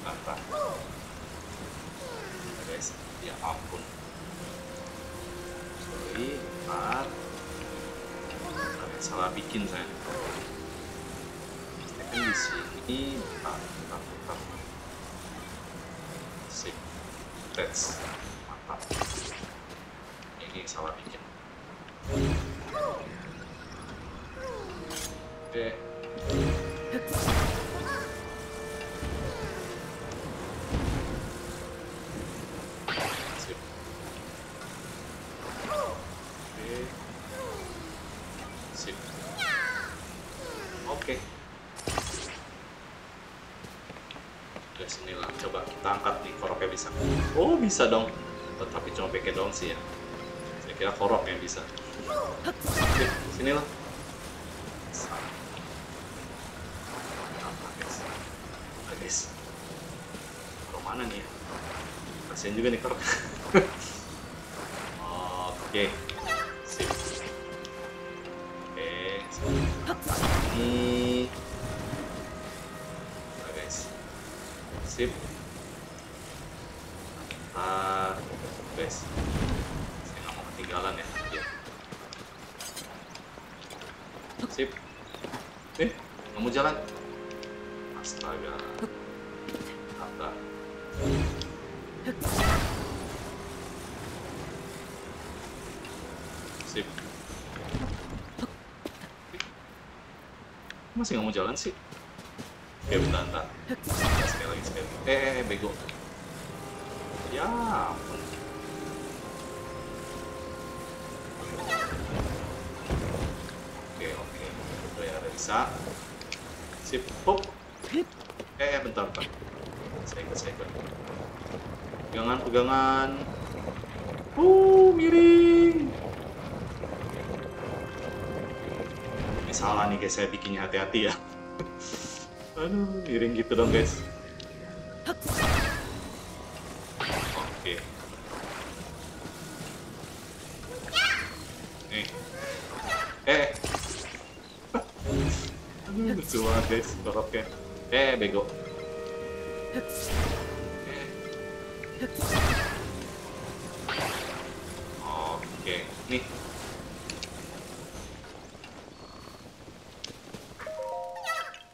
Bentar. Guys, ya ampun. Sorry, bentar. Salah bikin saya. Ini di sini. Bentar. Sip. Tes. Mantap. Ini salah bikin. Oke. Sip. Oke. Sip. Oke. Udah sinilah, coba kita angkat nih, Koroknya bisa. Oh, bisa dong. Tapi cuma pakai dong sih ya. Saya kira Korok yang bisa. Oke, sinilah. Mana nih? Kasian juga nih Korok. Oke. Sip. Oke. Ini. Nah, guys. Sip. Ah, guys. Saya nggak mau ketinggalan ya. Sip. Nggak mau jalan. Astaga. Apa? Sip. Masih nggak mau jalan sih? Oke, bentar. Sekali lagi. Bego. Ya ampun. Oke. Udah ya, bisa. Sip. Hop. Bentar. Saya ikut. Pegangan. Miring. Ini salah nih guys, saya bikinnya hati-hati ya. Miring gitu dong guys. Oke. Nih. Lucu banget guys, Koroknya. Bego. Oke, nih.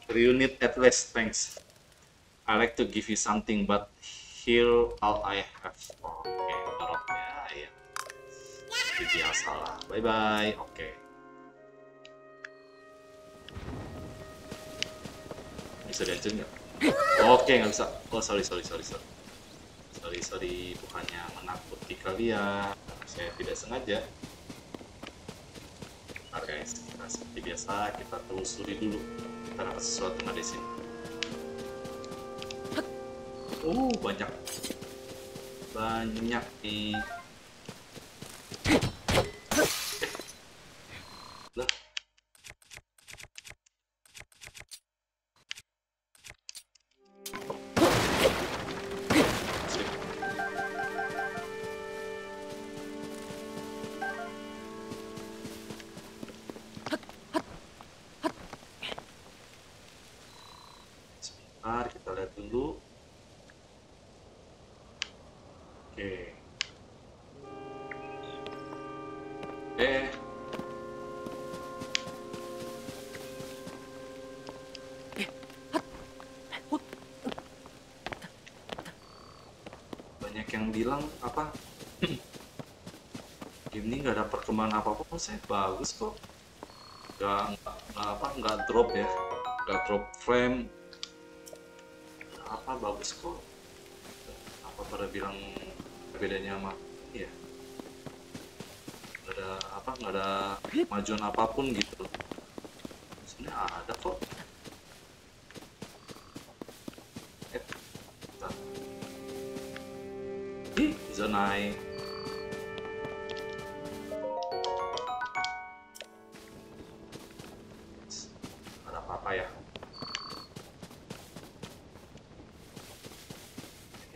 Reunit at least, thanks. I like to give you something, but here all I have. Oke, Koroknya ya. Jadi biasa lah. Bye bye. Oke. Bisa diancur nggak? Oke, nggak bisa. Oh sorry. Bukannya menakuti kalian, saya tidak sengaja. Nah guys, kita seperti biasa, kita telusuri dulu. Kita dapat sesuatu nggak di sini? Banyak nih. Oke. Banyak yang bilang apa? Game ini nggak ada perkembangan apa-apa, saya bagus kok. Nggak drop ya, nggak drop frame. Apa bagus kok? Apa pada bilang bedanya sama ya? Nggak ada kemajuan apapun gitu. Sebenarnya ada kok. Zonai. Ada apa-apa ya?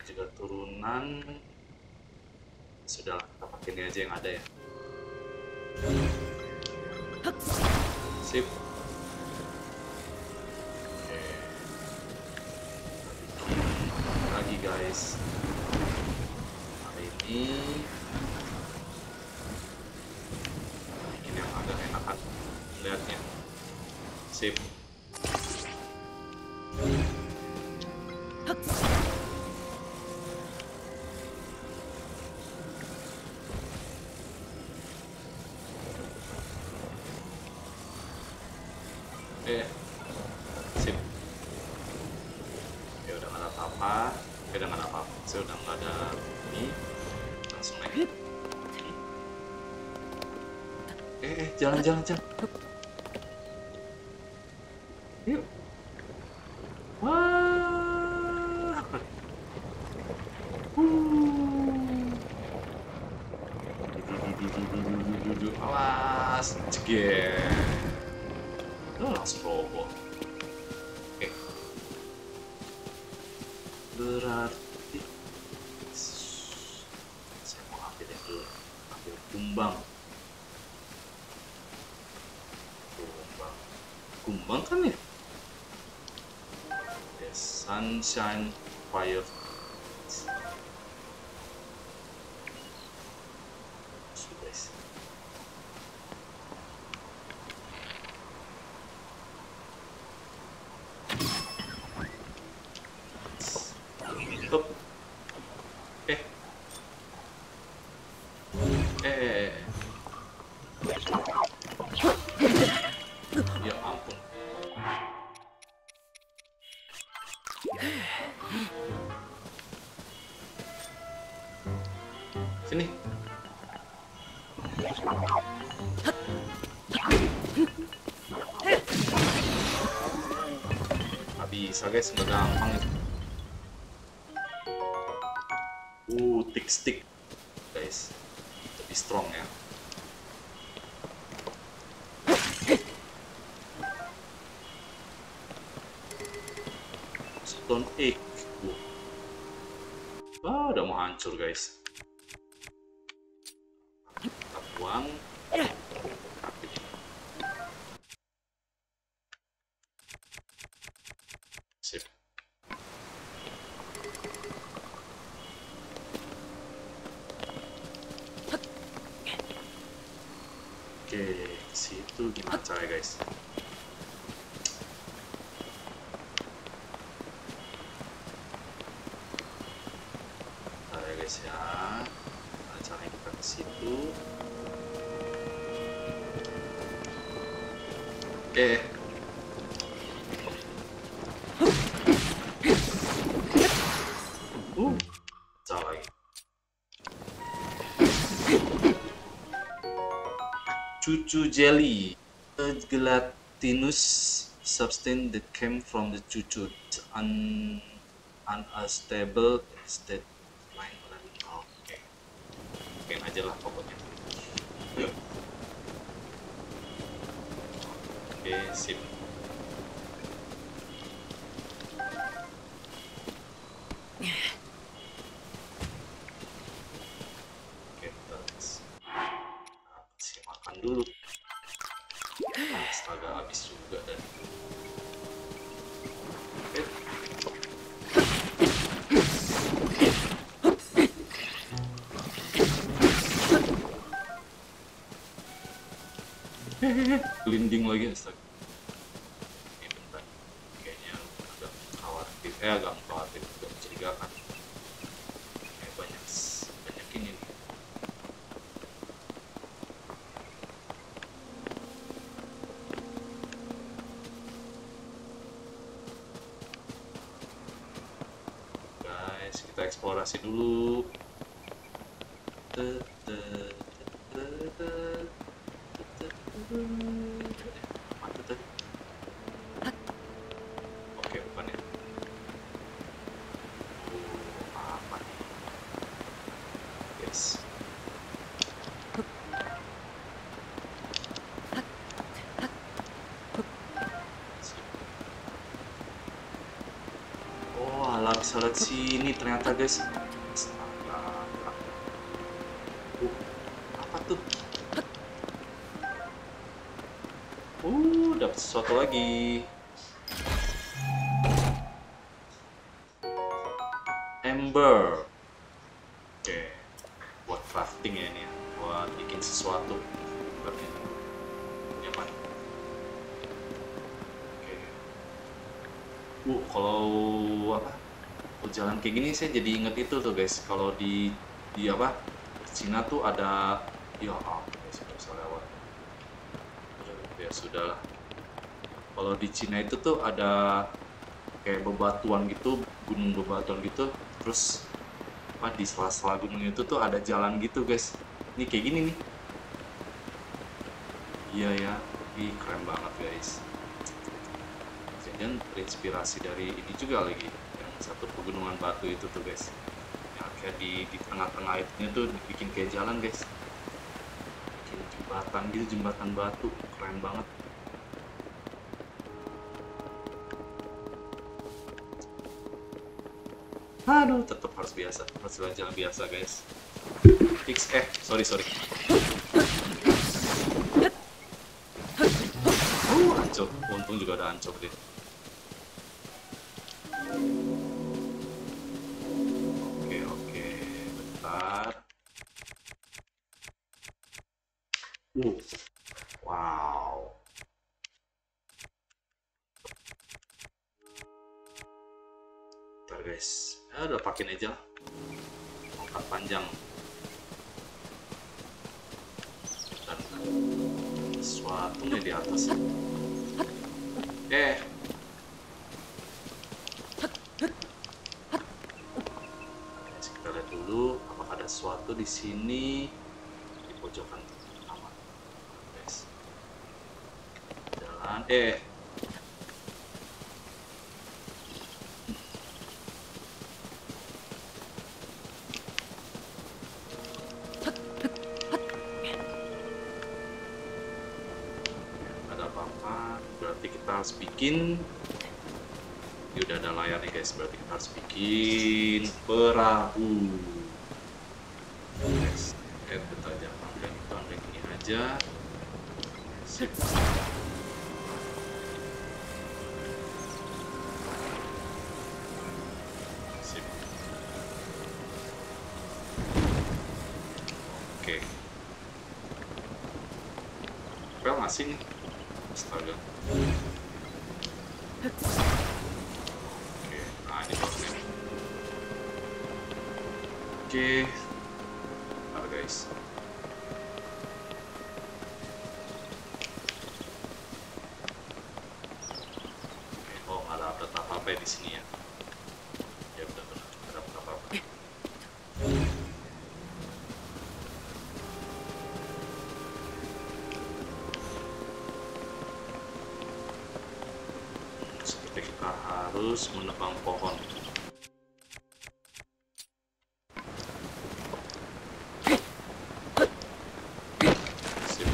Ini juga turunan. Sudah, kita pakai ini aja yang ada ya. Sip. Oke. Lagi guys. Hari ini bikin yang agak enakan lihatnya. Sip. Jalan-jalan. Yuk. Wah. Awas, ceger. Langsung roboh. Oke. Berarti saya mau ambil yang dulu. Ambil kumbang. Kumbang kan ya? Okay, sunshine fire. Guys. Stop. Guys, nggak gampang itu. Stick guys, lebih strong ya. Stone egg. Udah mau hancur guys. Kita buang. Guys, ayo guys ya, caranya kita ke situ. Oke. Cucu jelly. A gelatinous substance that came from the chuchu. Unstable state. Oke. Oke aja lah pokoknya. Oke, sip. Oke, kita makan dulu. Astaga, habis juga dan Blinding lagi, astaga. Ini bentar. Kayaknya agak khawatir. Agak mencurigakan. Banyak ini. Guys, kita eksplorasi dulu. Salat sini ternyata guys. Apa tuh? Dapat sesuatu lagi. Ember. Oke. Buat crafting ya ini. Buat bikin sesuatu. Nyaman. Oke. Kalau apa? Jalan kayak gini saya jadi inget itu tuh guys, kalau di apa Cina tuh ada ya sudah bisa lewat ya sudahlah. Kalau di Cina itu tuh ada kayak bebatuan gitu, gunung bebatuan gitu, terus apa di sela-sela gunung itu tuh ada jalan gitu guys. Ini kayak gini nih. Iya ya, ini keren banget guys. Jangan terinspirasi dari ini juga lagi, satu pegunungan batu itu tuh guys yang kayak di tengah-tengah itu tuh bikin kayak jalan guys, bikin jembatan gitu, jembatan batu, keren banget. Aduh, tetap harus biasa, harus jalan biasa guys. Fix sorry ancur, untung juga ada ancur deh. Wow. Bentar guys, ya udah pakein aja lah. Angkat panjang. Dan sesuatu nih di atas. Guys, kita lihat dulu apakah ada sesuatu di sini di pojokan. Ada apa-apa, berarti kita harus bikin. Ini udah ada layar nih guys, berarti kita harus bikin perahu. Guys, kita ambil ini aja. Sip. Sini, astaga. Oke, nah ini boxnya. Oke, ada guys. Oke, ada apa-apa di sini ya? Ya benar-benar ada apa-apa. Terus menebang pohon. Sip.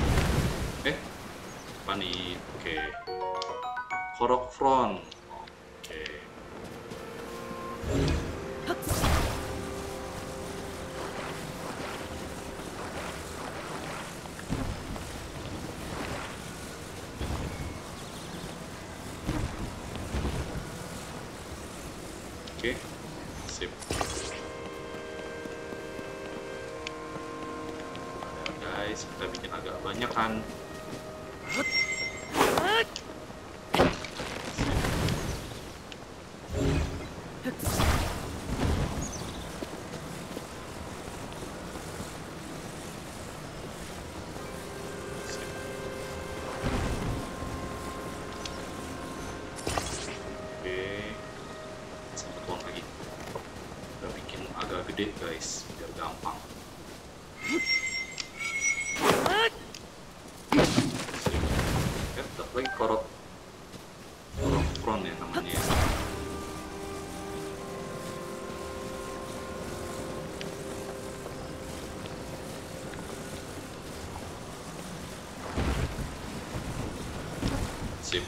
Apa nih? Oke. Korok front. Oke. Oke, sip. Nah, guys, kita bikin agak banyak kan. guys, biar gampang. Oke, dapat lagi Korok. Korok front ya namanya ya. Sip.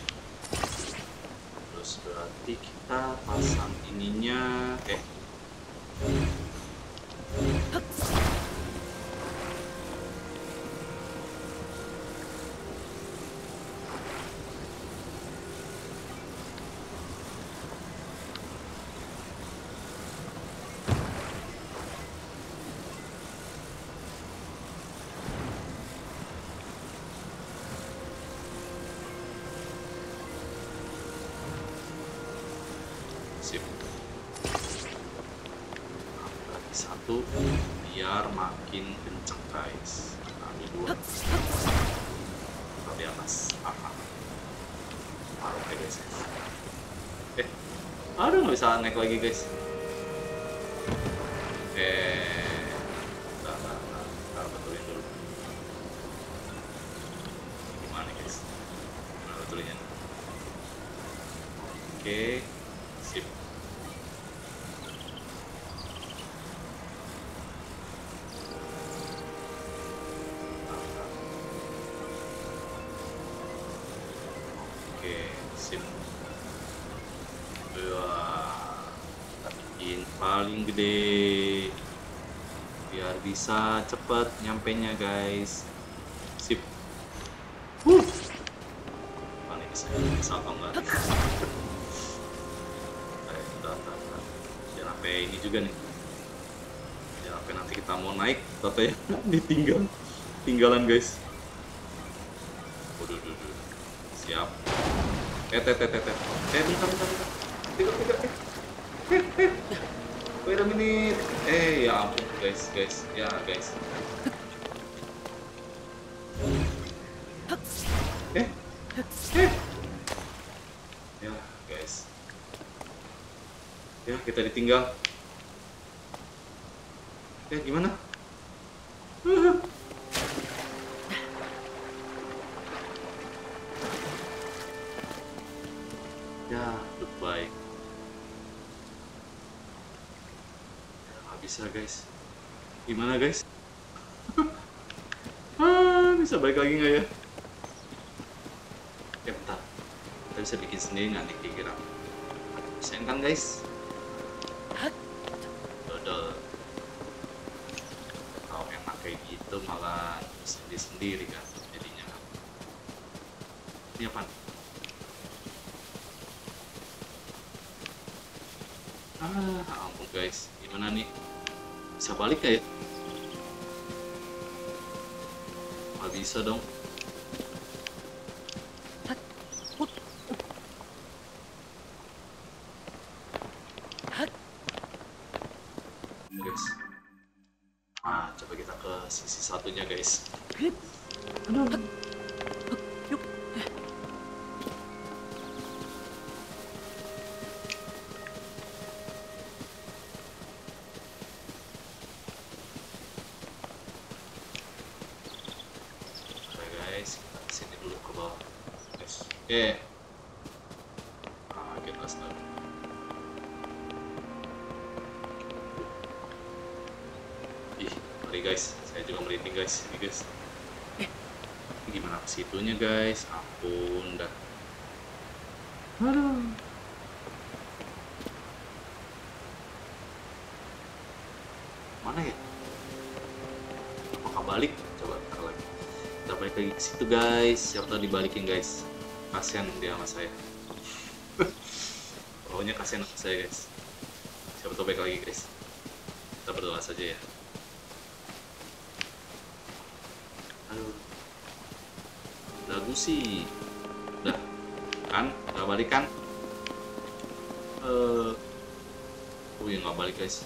Terus berarti kita pasang ininya. Biar makin kenceng guys. Kami dua kita di atas. Taruh ke guys. Aduh nggak bisa naik lagi guys. Ntar betulin dulu. Gimana guys? Gimana betulnya? Oke. Paling gede biar bisa cepet nyampenya guys. Sip. Panik saya bisa atau enggak? Jangan sampai ini juga nih. Jangan sampai nanti kita mau naik tapi ditinggal, tinggalan guys. Waduh. Siap. Bentar. Tiga. Wait a minute. Ya ampun guys. Ya guys. Ya guys. Ya kita ditinggal. Gimana? Ya goodbye. Bisa guys, gimana guys? Bisa balik lagi nggak ya? Bentar, kita bisa bikin sendiri nanti kira-kira. Bisa kan guys? Dodol. Kalau enak kayak gitu malah sendiri-sendiri kan jadinya. Ini apaan? Ampun guys, gimana nih? Bisa balik ya? Nggak bisa dong. Guys. Coba kita ke sisi satunya guys. Kita start. Mari guys, saya juga merinding guys, ini guys. Ini gimana kesitunya guys? Ampun dah. Aduh. Mana ya? Apakah balik? Coba ntar lagi. Kita balik lagi ke situ guys. Siapa tahu dibalikin guys. Kasihan dia sama saya. Pokoknya kasihan sama saya guys. Siapa tahu baik lagi guys. Kita berdoa saja ya. Aduh. Lagu sih. Udah. Kan? Gak balik kan? Ya gak balik guys.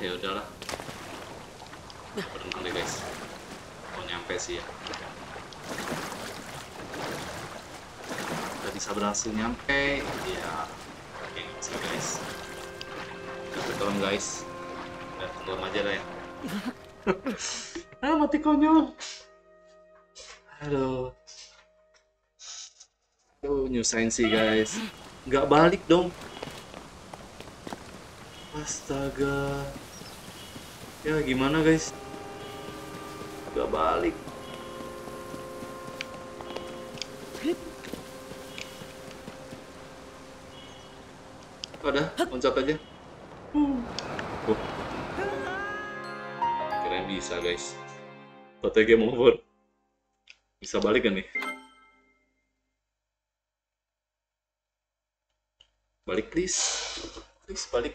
Ya udahlah. Berenang deh guys. Mau nyampe sih ya. Bisa berhasil nyampe ya. Oke guys, kita tolong guys, Maklum aja lah ya. Ah, mati konyol. Aduh. Nyusahin sih guys. Nggak balik dong. Astaga. Ya gimana guys? Nggak balik. Udah, loncat aja. Keren bisa guys. Total game over. Bisa balik kan nih? Balik please. Please balik.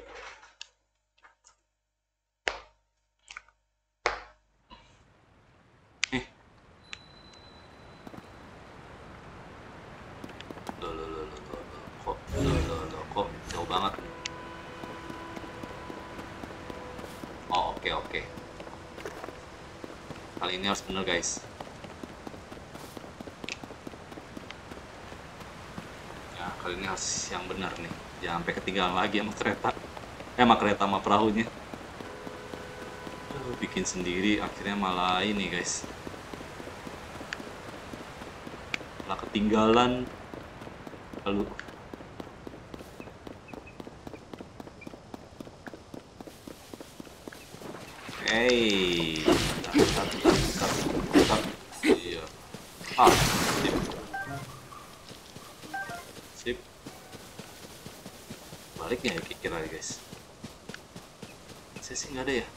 Ini harus bener guys. Ya kali ini harus yang bener nih. Jangan sampai ketinggalan lagi sama kereta. Sama perahunya. Bikin sendiri akhirnya malah ini guys. Malah ketinggalan. Lalu hey. Iya. Ah, sip. Sip. Baliknya ya kira-kira guys. Saya sih nggak ada ya.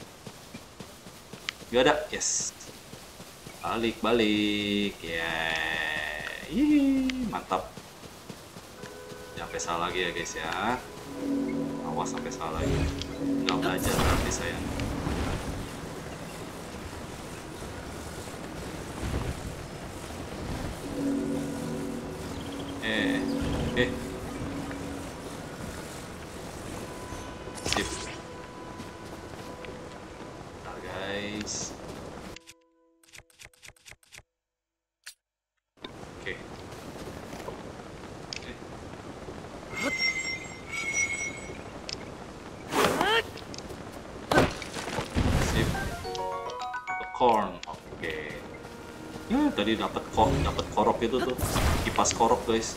Nggak ada, yes. Balik. Yeah. Yee, mantap. Jangan sampai salah lagi ya guys ya. Awas sampai salah lagi. Nggak belajar nanti sayang. Dapat korok itu tuh, kipas korok guys.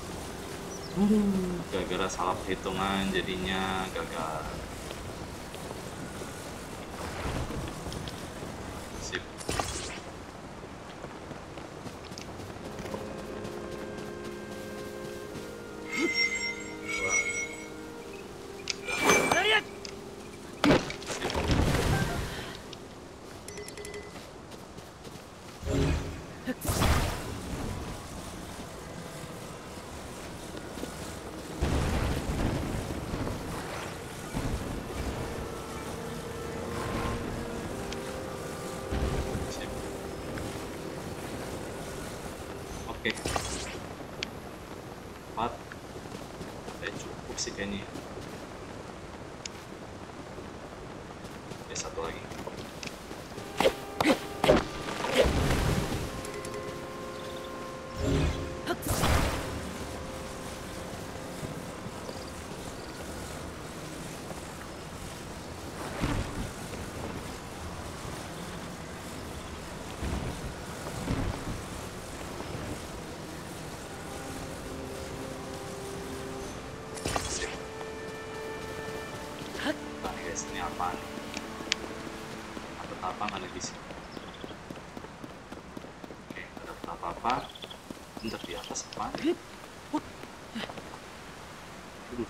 Gara-gara salah perhitungan jadinya gagal. Sip.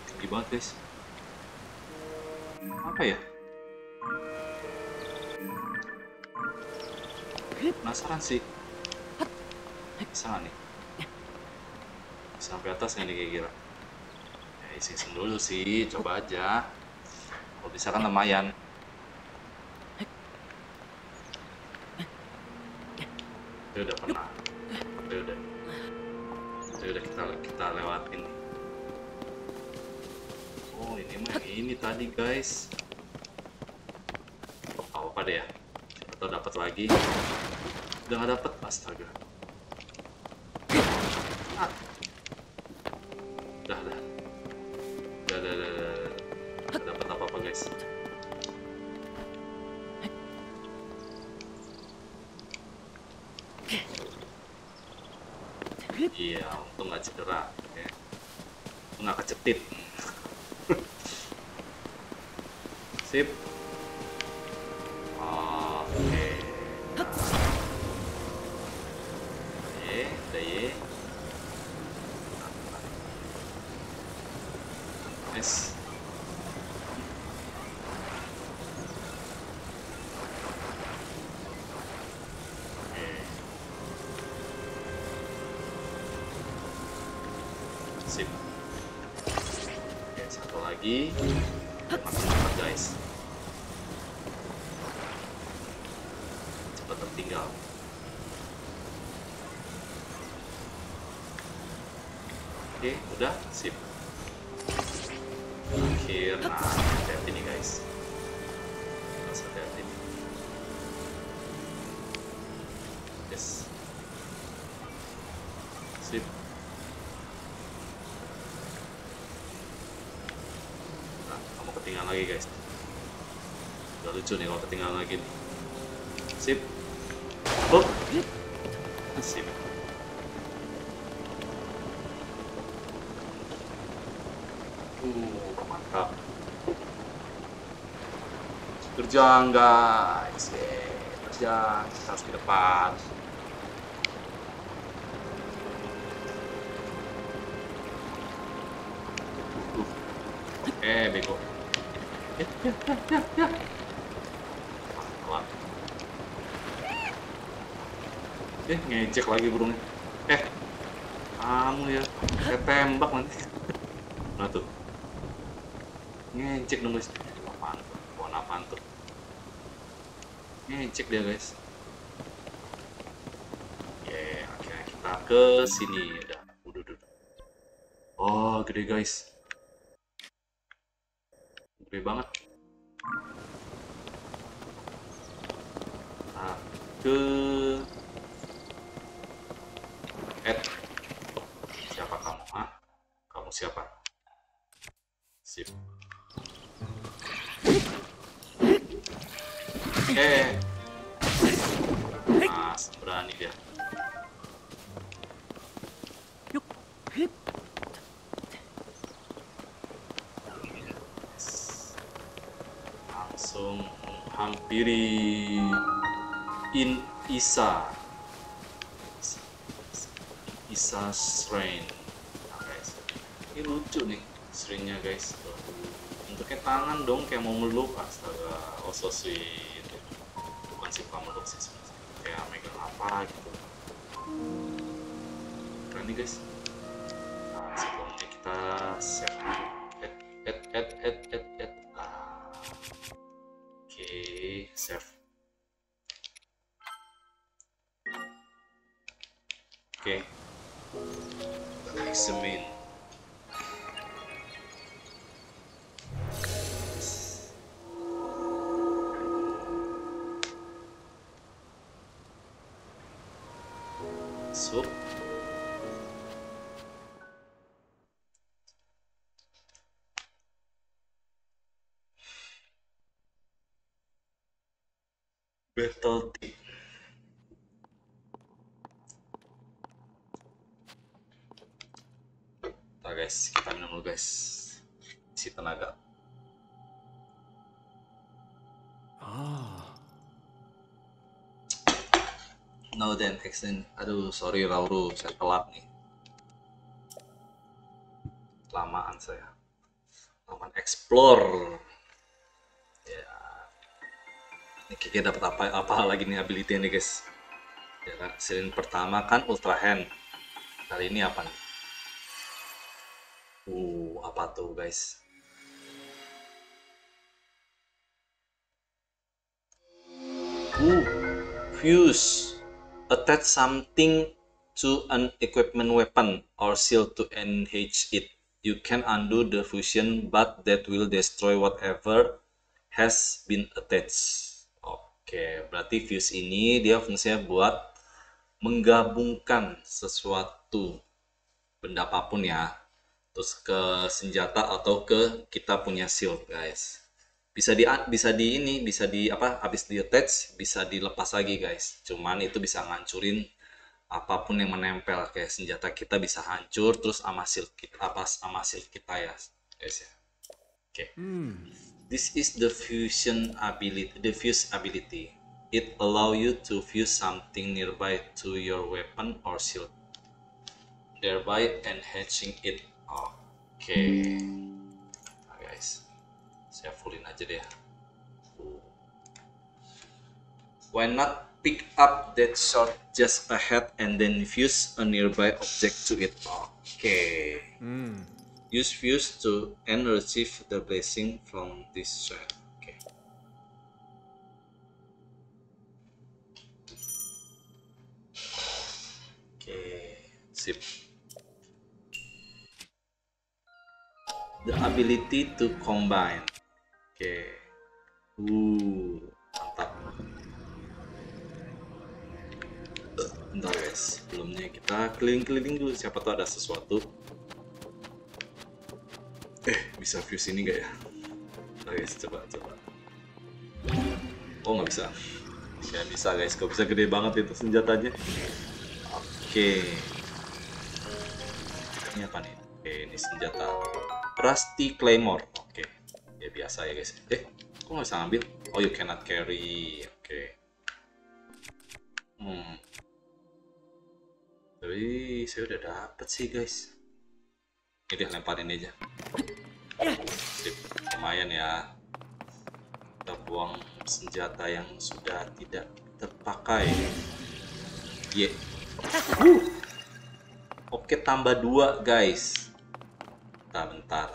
Tinggi banget guys. Apa ya? Penasaran sih. Bisa gak nih? Bisa sampai atas gak nih kira-kira? Ya isi-isi dulu sih, coba aja. Kalau bisa kan lumayan. Dia udah pernah. Dia udah kita lewatin. Oh ini tadi guys. Apa deh ya? Atau dapat lagi? Udah nggak dapat, astaga. Ah. Udah dapat apa guys? Sakit. Iya, untung nggak cedera. Ya. Nggak kecetit. Sip. Oke. Daye. Nice. Lagi cepat guys, cepat tertinggal. Oke, udah sip. Akhir, nah lihat ini guys, langsung lihat ini. Yes, sip. Ketinggalan lagi guys, udah lucu nih kalau ketinggalan lagi nih. Sip, oh sip, mantap, terjang guys, terjang, kita harus ke depan. Bego. Ya. Wah, ngejek lagi burungnya. Kamu ya, saya tembak nanti. Nah tuh, ngejek dong guys. Apaan tuh? Ngejek dia guys. Ya, akhirnya kita ke sini. Udah, oh, gede guys. Gede banget. Nah, ke siapa kamu? Hah? Kamu siapa? Sip. Nah, berani dia. Langsung hampiri Isa Shrine. Nah, guys, ini lucu nih Shrine-nya guys. Bentuknya tangan dong, kayak mau meluk. Astaga, oh so sweet. Bukan suka meluk sih, kayak megang apa gitu. Keren nih guys. Nah, sebelumnya kita set save. Oke, examine. Sup. Battle team. Nah guys, kita minum dulu guys, isi tenaga. Now then, excellent. Aduh, sorry Rauru, saya telat nih. Lamaan saya. Lamaan explore. Kiki dapat apa lagi nih ability nih guys? Ya kan, silin pertama kan Ultra Hand. Kali ini apa nih? Apa tuh guys? Fuse. Attach something to an equipment weapon or shield to enhance it. You can undo the fusion, but that will destroy whatever has been attached. Oke, berarti fuse ini dia fungsinya buat menggabungkan sesuatu benda apapun ya, terus ke senjata atau ke kita punya shield guys. Bisa di apa? Habis di attach bisa dilepas lagi guys. Cuman itu bisa ngancurin apapun yang menempel kayak senjata kita bisa hancur terus sama shield kita, ya guys ya. Oke. This is the fusion ability, the fuse ability. It allow you to fuse something nearby to your weapon or shield, thereby enhancing it. Oke. Nah guys, saya fullin aja deh. Why not pick up that shot just ahead and then fuse a nearby object to it? Oke. Use fuse to and receive the blessing from this shot. Oke. Sip. The ability to combine. Mantap. Bentar guys, sebelumnya kita keliling-keliling dulu, siapa tahu ada sesuatu. Bisa fuse ini gak ya? Bentar guys, coba. Oh nggak bisa. Nggak bisa guys, nggak bisa, gede banget itu senjatanya. Oke. Ini apa nih? Ini senjata Rusty Claymore. Oke. Ya biasa ya guys. Kok nggak bisa ambil? Oh, you cannot carry. Oke. Tapi saya udah dapet sih guys. Jadi lemparin aja. Sip, lumayan ya. Kita buang senjata yang sudah tidak terpakai. Oke, tambah 2 guys. Bentar.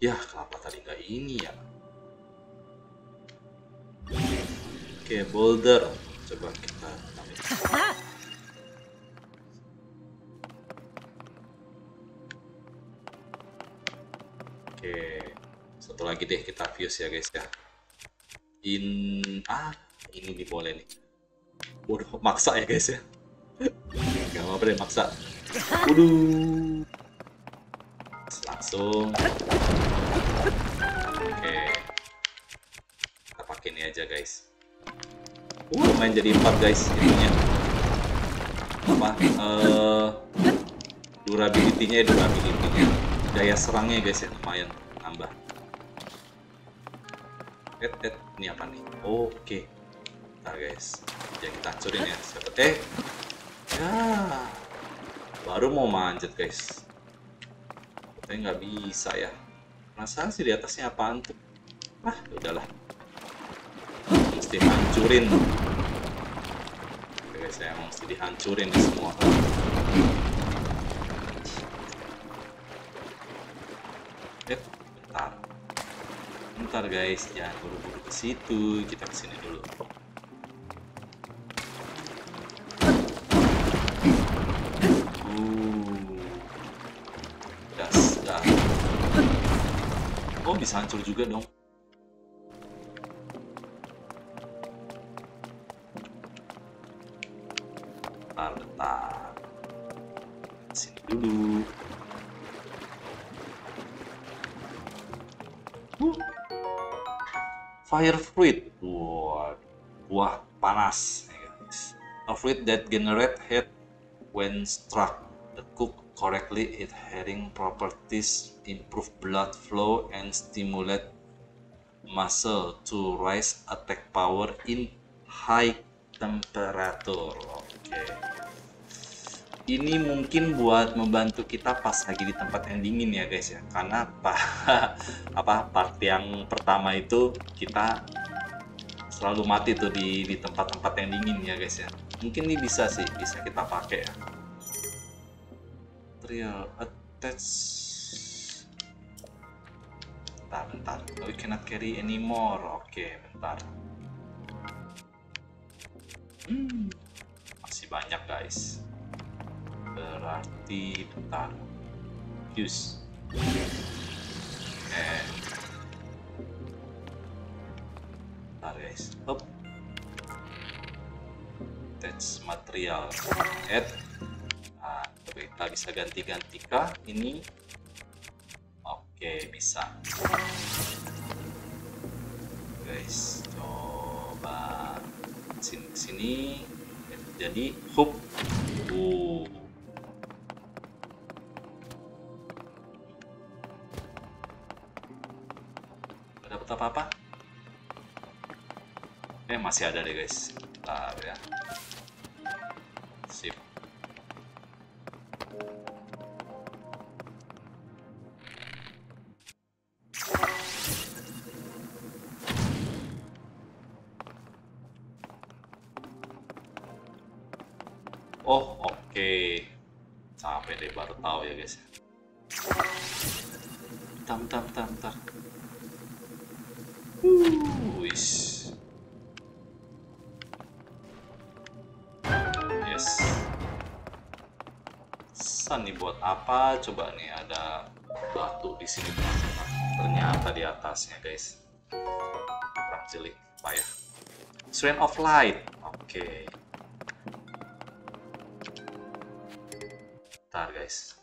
Ya kenapa tadi nggak ini ya? Oke, boulder. Coba kita ambil. Satu lagi deh kita fuse ya guys ya. Ini boleh nih. Waduh, maksa ya guys ya. Gak apa-apa deh, maksa. Waduh. Langsung. Kita pakai ini aja guys. Main jadi 4 guys ininya. Apa? Durability-nya. Daya serangnya guys ya, lumayan nambah. Ini apa nih? Oke. Nah guys, jadi kita hancurin ya. Baru mau manjat guys, tapi nggak bisa ya. Penasaran sih di atasnya apaan tuh. Udahlah, mesti hancurin. Oke guys, emang mesti dihancurin nih semua. Bentar guys, jangan buru-buru ke situ, kita ke sini dulu. Dah. Bisa hancur juga dong. Bentar. Sini dulu. Fire fruit, buah panas. A fruit that generate heat when struck. The cooked correctly, it heating properties improve blood flow and stimulate muscle to rise attack power in high temperature. Oke. Ini mungkin buat membantu kita pas lagi di tempat yang dingin ya guys ya. Karena part yang pertama itu kita selalu mati tuh di tempat-tempat yang dingin ya guys ya. Mungkin ini bisa kita pakai ya. Trial attach. Bentar. We cannot carry anymore. Bentar. Masih banyak guys. Berarti bentar. Use. Bentar guys. Attach material. Nah, kita bisa ganti-ganti kah ini? Bisa. Guys, coba sini. Jadi hook. Gak dapet apa-apa. Masih ada deh guys. Bentar ya. Sip. Oh, oke. Sampai deh baru tahu ya guys. Bentar. Wuih. Nih buat apa coba nih ada batu di sini ternyata di atasnya guys. Kurang jelek, payah. Shrine of Light, oke. Bentar guys.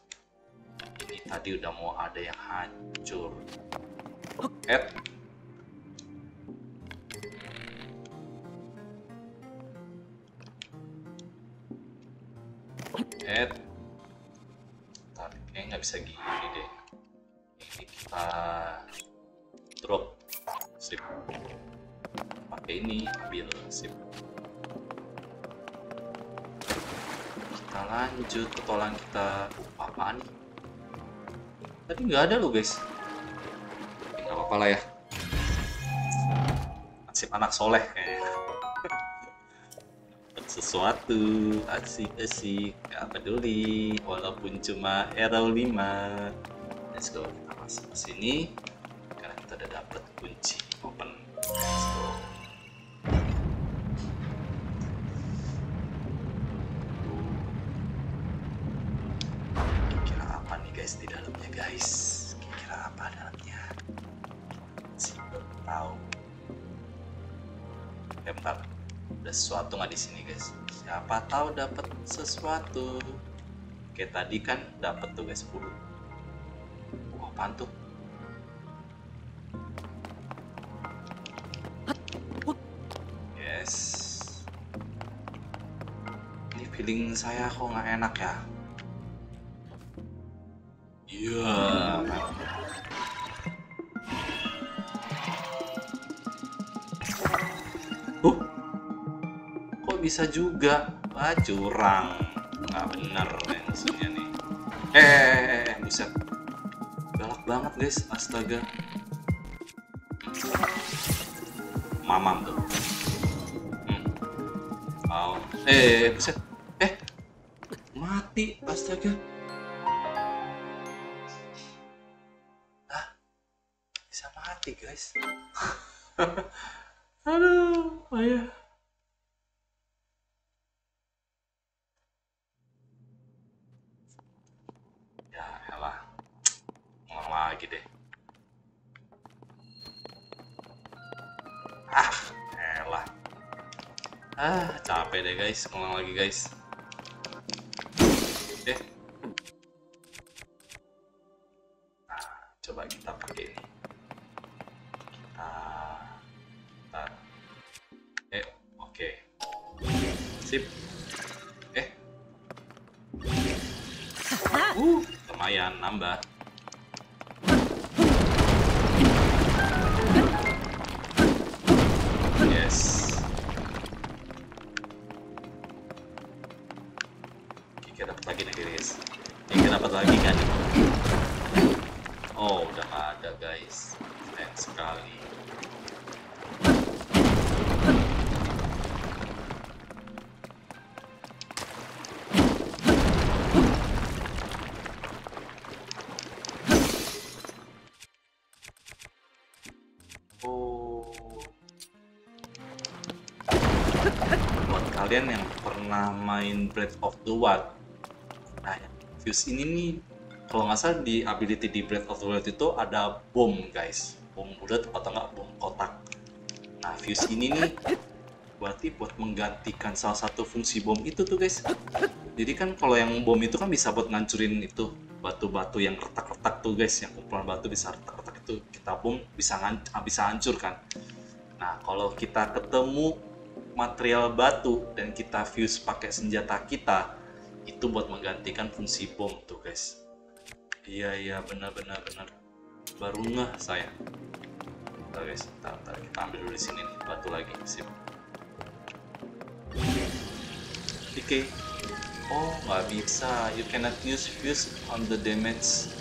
Ini tadi udah mau ada yang hancur. Ed. Nggak bisa gini deh. Ini kita drop. Sip. Pakai ini, ambil. Sip. Kita lanjut ke tolan kita. Apaan nih? Tadi nggak ada loh guys. Nggak apa-apa lah ya. Asik anak soleh kayaknya. Sesuatu asik gak peduli walaupun cuma RW5. Let's go, kita masuk ke sini karena kita udah dapet kunci open. Let's go. Kira-kira apa nih guys di dalamnya guys? Kira-kira apa dalamnya? Masih belum tahu. Bentar. Ada sesuatu nggak di sini guys? Siapa tahu dapat sesuatu. Kayak tadi kan dapat tuh guys burung. Wah, apaan tuh? Yes. Ini feeling saya kok nggak enak ya? Iya. Yeah. Bisa juga, curang, nggak bener maksudnya nih. Buset, galak banget guys, astaga. Mamam tuh. Wow. Buset, mati, astaga. Hah? Bisa mati guys. Aduh, ayah. Lagi deh. Elah. Capek deh guys, ngulang lagi guys. Nah, coba kita pakai ini. Kita oke. Sip. Lumayan nambah. Kalian yang pernah main Breath of the Wild, nah fuse ini nih kalau nggak salah di ability di Breath of the Wild itu ada bom guys, bom bulat atau nggak bom kotak. Nah fuse ini nih berarti buat menggantikan salah satu fungsi bom itu tuh guys. Jadi kan kalau yang bom itu kan bisa buat ngancurin itu batu-batu yang retak-retak tuh guys, yang kumpulan batu bisa retak-retak itu kita bom bisa hancur kan. Nah kalau kita ketemu material batu dan kita fuse pakai senjata kita, itu buat menggantikan fungsi bom tuh guys. Iya benar-benar baru ngeh saya. Bentar guys, bentar kita ambil dulu di sini nih batu lagi, sip. Oke. Oh nggak bisa, you cannot use fuse on the damage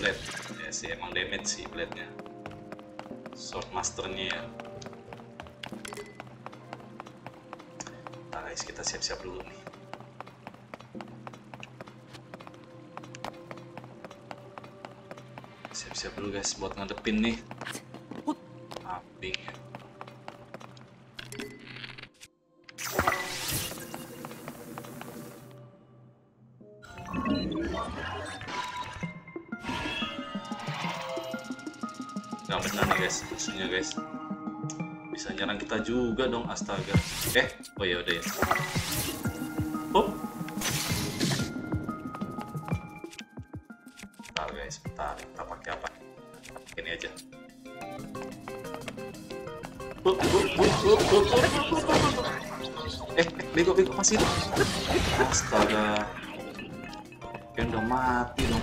blade. Ya sih emang damage sih blade-nya. Swordmaster-nya ya. Nah guys kita siap-siap dulu nih. Siap dulu guys buat ngadepin nih api ya. Nggak benar nih guys musuhnya guys, bisa nyerang kita juga dong, astaga. Oh ya udah ya. Bego pas itu. Astaga. Kan udah mati dong.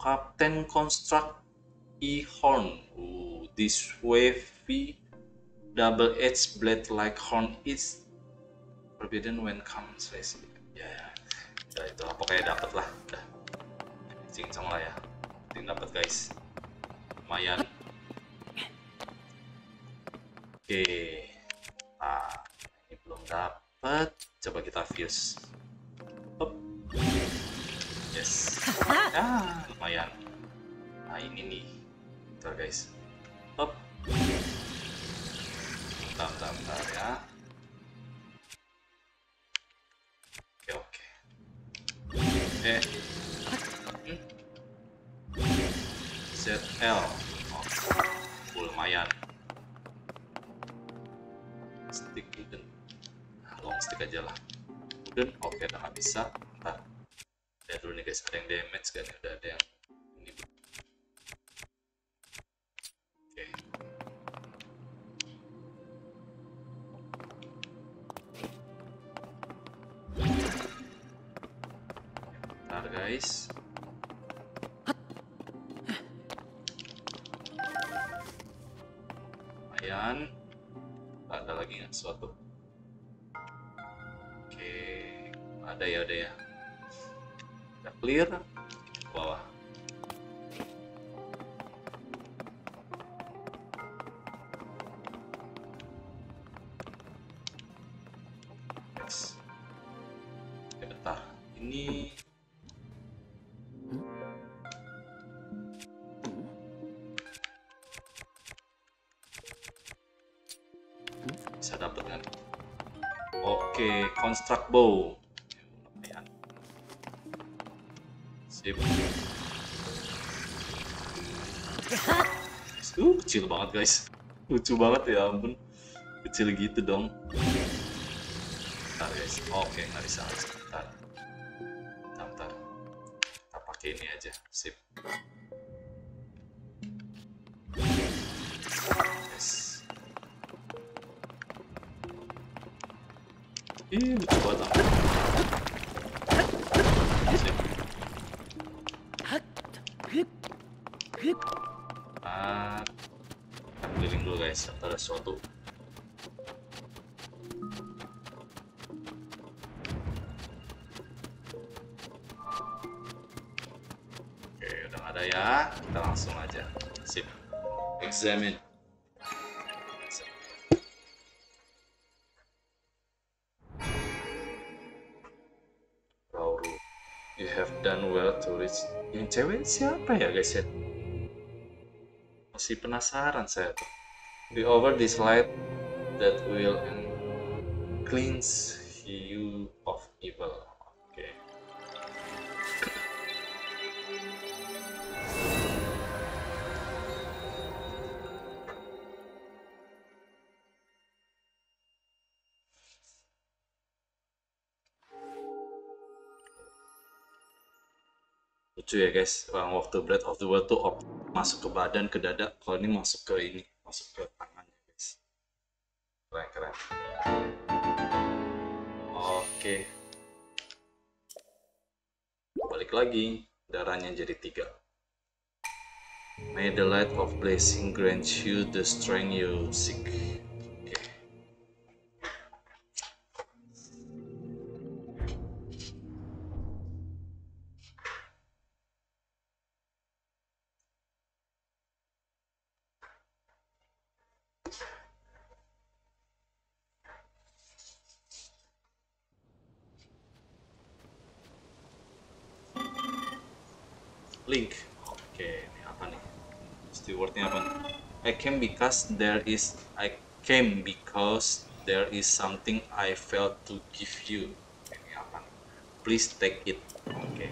Kapten Construct E-Horn. This wavy double-edged blade like horn is forbidden when comes racing. Ya itu apa kayak dapat lah. Udah. Cincong lah ya. Ting dapat guys. Lumayan. Oke. Nah, ini belum dapat. Coba kita fuse. Yes. Lumayan. Nah, ini nih. Bentar, guys. Bentar ya. Oke. ZL. Lumayan. Stick wooden, long stick aja lah. Wooden, oke, dah nggak bisa. Ntar lihat dulu nih guys, ada yang damage kan? Udah ada yang ini. Oke. Ntar guys. Lumayan. Ada lagi nggak sesuatu? Oke, ada ya. Udah clear ke bawah. Yes. Oke, bentar. Ini bisa dapat kan? Oke, construct bow. Sip. Kecil banget guys. Lucu banget ya ampun. Kecil gitu dong. Bentar guys. Oke, nggak bisa. Bentar. Kita pakai ini aja. Sip. Lucu banget. Nah, kita keliling dulu guys, ada sesuatu. Oke, udah ada ya. Kita langsung aja. Sip. Examine. Yang cewek siapa ya guys ya? Masih penasaran saya tuh. Be over this light that will cleanse you of evil. Oke. Lucu ya guys, waktu Breath of the Wild tuh masuk ke badan, ke dada, kalau ini masuk ke tangannya guys. Keren, keren. Oke. Balik lagi, darahnya jadi 3. May the light of blessing grant you the strength you seek. Oke. Link. Oke, ini apa nih? Stewardnya apa nih? I came because there is something I failed to give you. Ini apa nih? Please take it. Oke.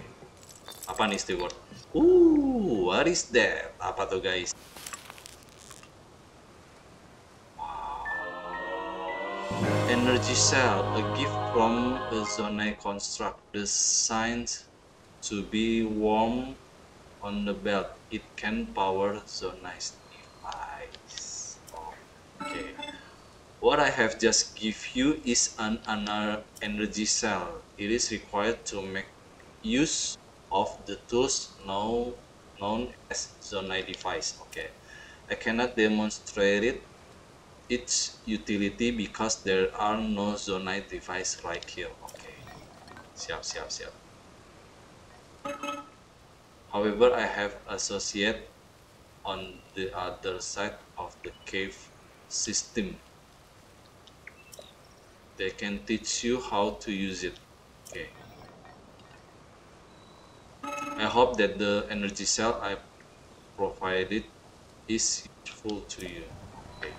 Apa nih steward? What is that? Apa tuh guys? Energy cell, a gift from the Zonai construct, designed to be warm. On the belt, it can power Zonai device. Okay. What I have just give you is another energy cell. It is required to make use of the tools now known as Zonai device. Okay. I cannot demonstrate its utility because there are no Zonai device right here. Okay. Siap, siap, siap. However, I have associate on the other side of the cave system. They can teach you how to use it. Okay. I hope that the energy cell I provided is useful to you. Okay.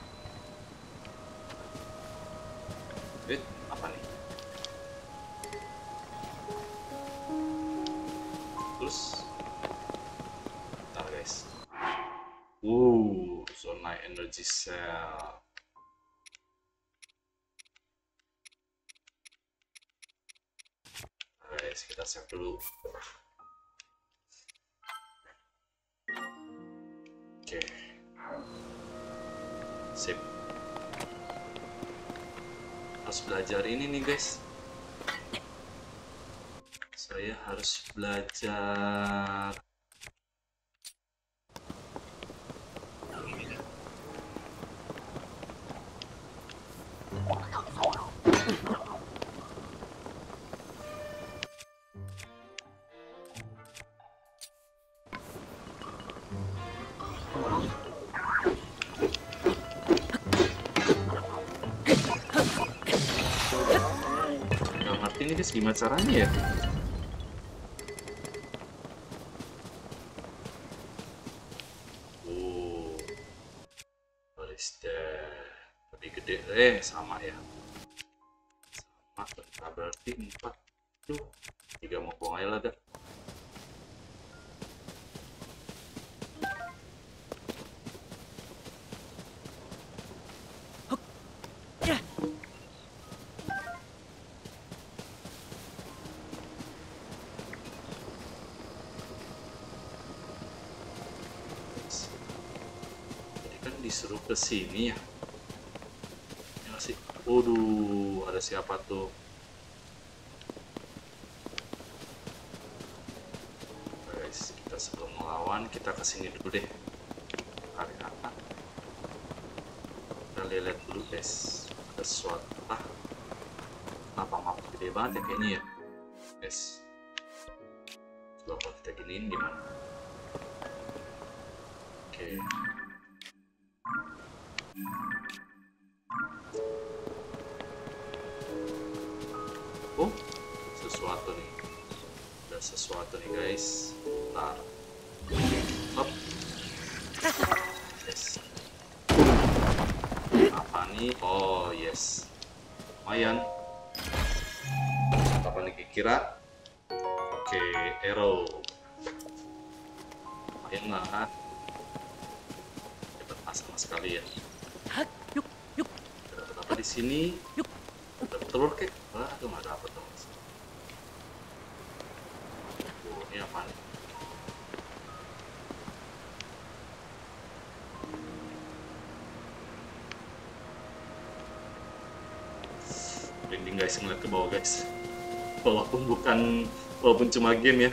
Wait, apa nih? Terus. Zonai energy cell. Alright, kita save dulu. Oke. Sip. Harus belajar ini nih guys. Saya harus belajar gimana caranya ya? Lebih gede, sama ya. Sama, bentar berarti 4. Tuh, 3 mau buang aja lah dah. Disuruh ke sini ya. Ya sih. Waduh, ada siapa tuh? Guys, kita sebelum melawan kita ke sini dulu deh. Tarik apa? Kita lihat dulu guys. Ada sesuatu map gede banget ya kayaknya ya. Guys. Coba kalau kita giniin gimana? Oke. Sesuatu nih guys, bentar. Hop. Yes. Apa nih? Oh yes, lumayan. Apa nih kira? Oke, arrow. Lumayan lah. Dapat emas sama sekali ya. Dapat apa di sini? Dapat telur kek? Wah, itu nggak dapat dong. Ini apa nih? Merinding guys, ngeliat ke bawah guys. Walaupun bukan, walaupun cuma game ya,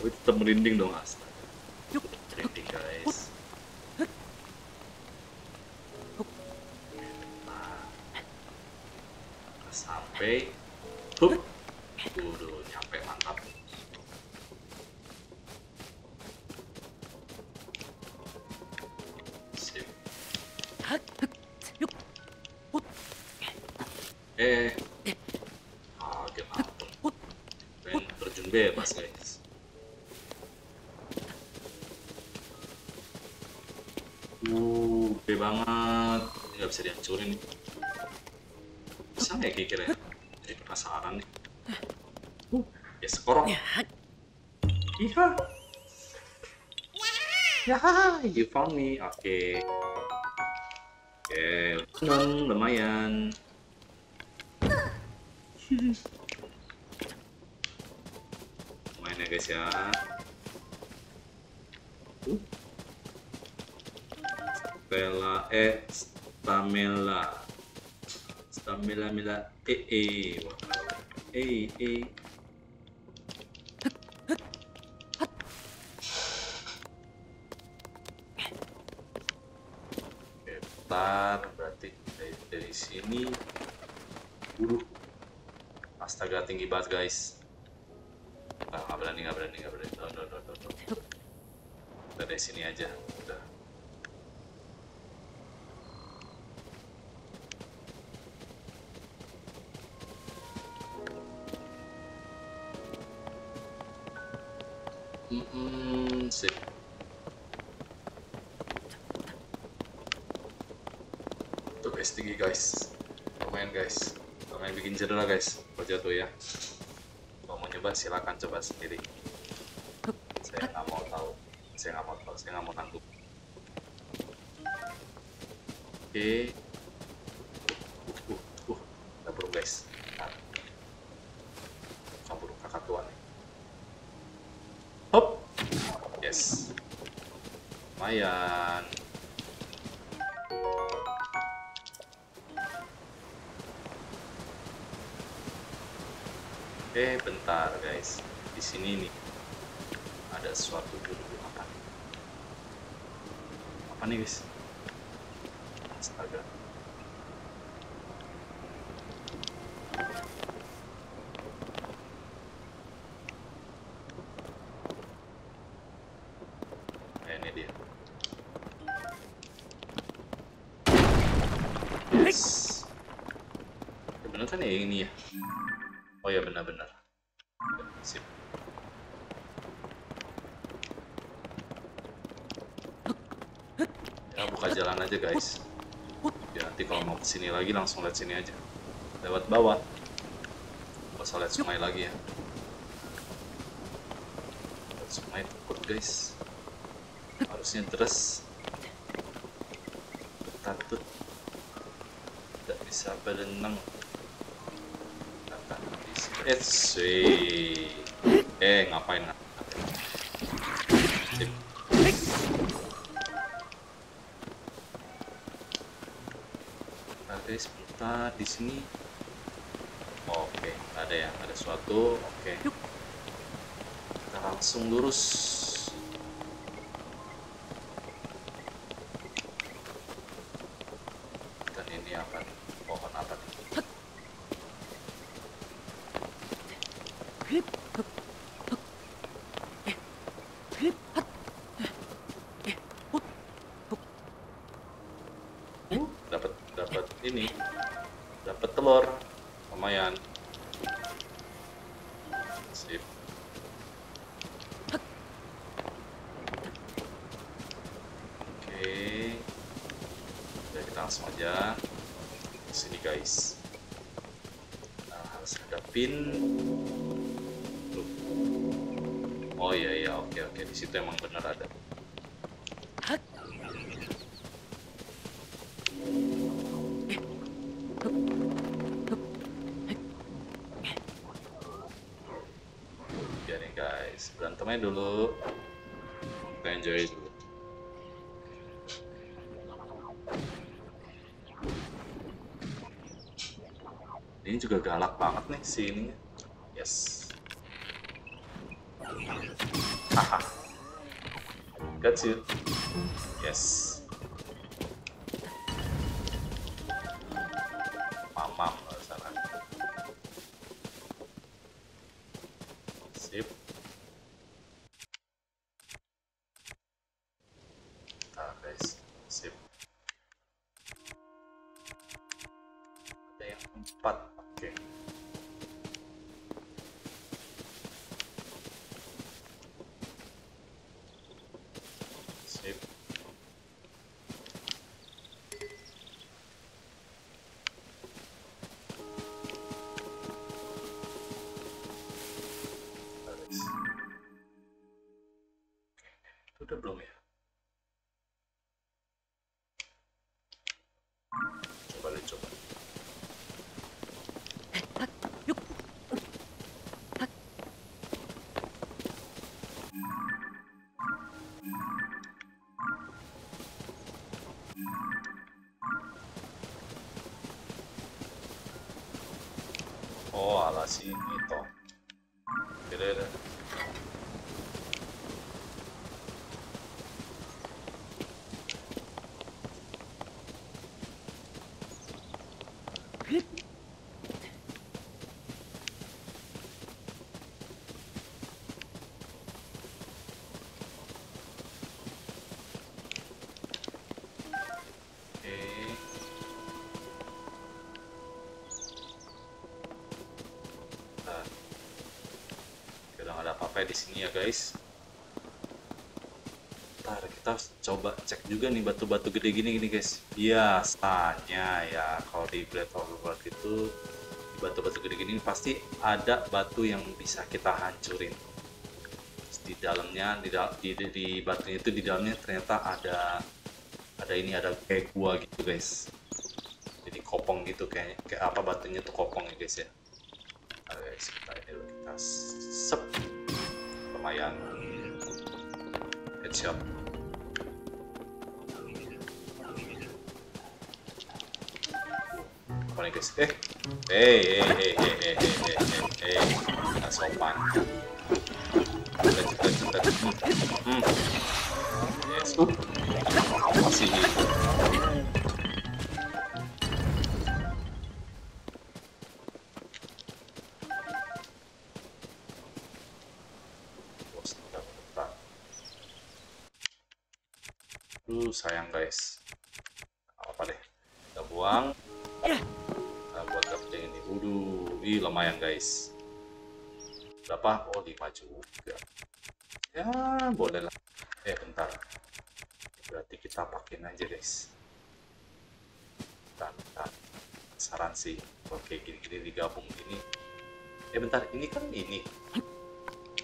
tapi tetap merinding dong, astaga. Merinding guys. Nah, sampai, hup, udah nyampe, mantap. Sip. Bebas guys. Gede banget. Nggak bisa dihancurin nih. Bisa nggak kira-kira ya? Jadi penasaran nih. Yes, Korok. Iha. Ya, you found me. Oke. Oke, lumayan. Ya guys ya. Stella Stamela. Stamela berarti dari sini. Astaga tinggi banget guys. Nggak berani. Don't. Kita dari sini aja, udah. Sip. Tuh guys, tinggi guys. Lumayan bikin cedera guys, kalau jatuh ya. Silakan coba sendiri. Saya nggak mau tahu. Saya nggak mau tanggung. Oke. Nggak perlu guys. Campur kakak tua nih. Hop. Yes. Lumayan. Oke, bentar guys. Di sini nih ada suatu dulu apa nih guys? Astaga. Ini dia. Yes. Bener kan ya ini ya? Oh ya benar-benar. Sip. Ya buka jalan aja guys. Ya nanti kalau mau kesini lagi langsung lihat sini aja. Lewat bawah. Gak usah lihat sungai lagi ya. Lihat sungai takut guys. Harusnya terus. Takut. Tidak bisa berenang. Ngapain? Sip. Nah, guys, bentar di sini. Oke, ada ya, ada suatu. Oke. Kita langsung lurus. Dan ini apa? Pohon apa nih? Dapat ini. Dapat telur. Lumayan. Sip. Oke. Udah kita langsung aja ke sini guys. Nah, harus hadapin. Oh iya, oke, di situ emang benar ada. Ya nih guys, berantemnya dulu. Kita enjoy dulu. Ini juga galak banget nih si ininya. Yes. Haha. Got you. Yes. Mamam ke sana. Sip. Nah, guys. Sip. Ada yang 4. Oke. Sip. Udah belum ya? Coba lihat, coba. Oh, ala sini toh. Kira-kira. Di sini ya guys. Ntar kita harus coba cek juga nih batu-batu gede gini guys. Biasanya ya kalau di Breath of the Wild itu batu-batu gede gini pasti ada batu yang bisa kita hancurin. Terus di dalamnya di batunya itu di dalamnya ternyata ada kayak gua gitu guys. Jadi kopong gitu kayaknya, kayak apa batunya tuh kopong ya guys ya. Nah, guys kita sep. Lumayan headshot. Apa nih guys? Nggak sopan. Cita-cita. Yes. Masih sayang guys, apa deh, kita buang, kita buat kerja ini. Waduh, ih lumayan guys, berapa? Oh 5 juga ya, boleh lah. Bentar, berarti kita pakein aja guys. Bentar, saran sih oke gini-gini digabung gini. Bentar, ini kan ini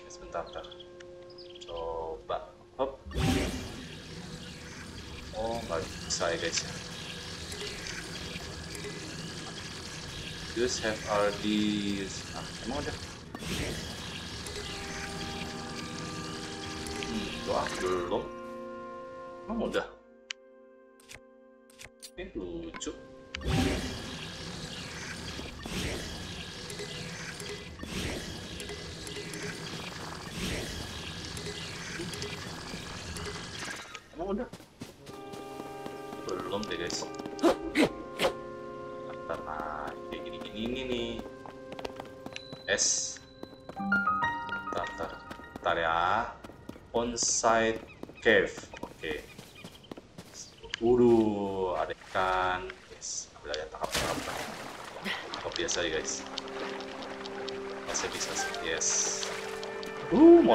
sebentar coba hop. Oh, nggak bisa ya guys. Just have already. Emang udah? Doa belum? Emang udah? Ini lucu. Emang udah? Belum deh guys. Nah, kayak gini-gini ini nih. Bentar ya. Onsite cave. Oke. Waduh, ada ikan. Yes, belajar tangkap. Kok biasa ya guys. Masih bisa sih. Yes. Mau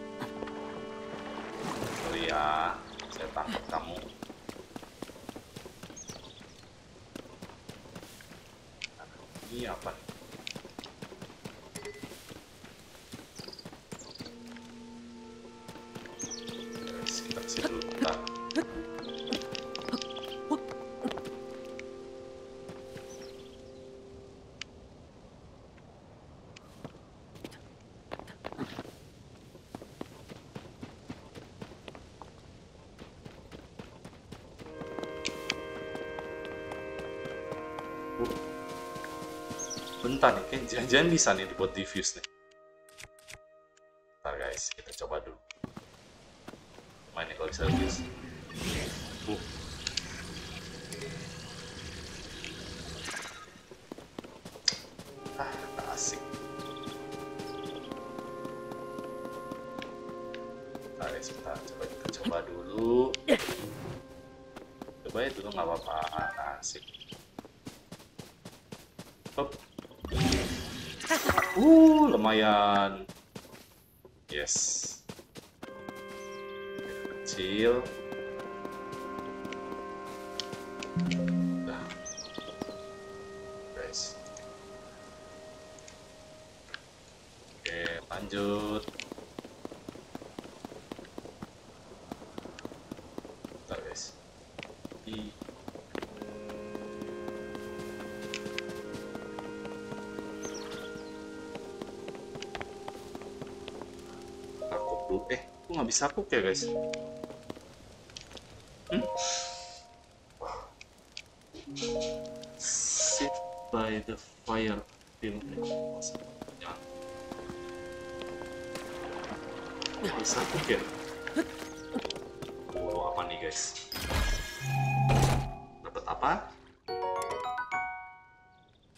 Sorry ya, saya tangkap kamu. Ini apa nih? Kita kesini dulu, bentar. Bentar nih, kayaknya jangan-jangan bisa nih dibuat diffuse nih. Bentar guys, kita coba dulu. Lumayan nih kalau bisa diffuse. Tak asik. Bentar guys, bentar. Coba kita coba dulu. Coba itu tuh nggak apa-apa, asik. Lumayan. Yes. Kecil. Nah. Guys. Oke, lanjut. Bentar, guys. Aku nggak bisa cook ya guys. Sit by the fire till bisa cook ya. Oh, apa nih guys, dapat apa?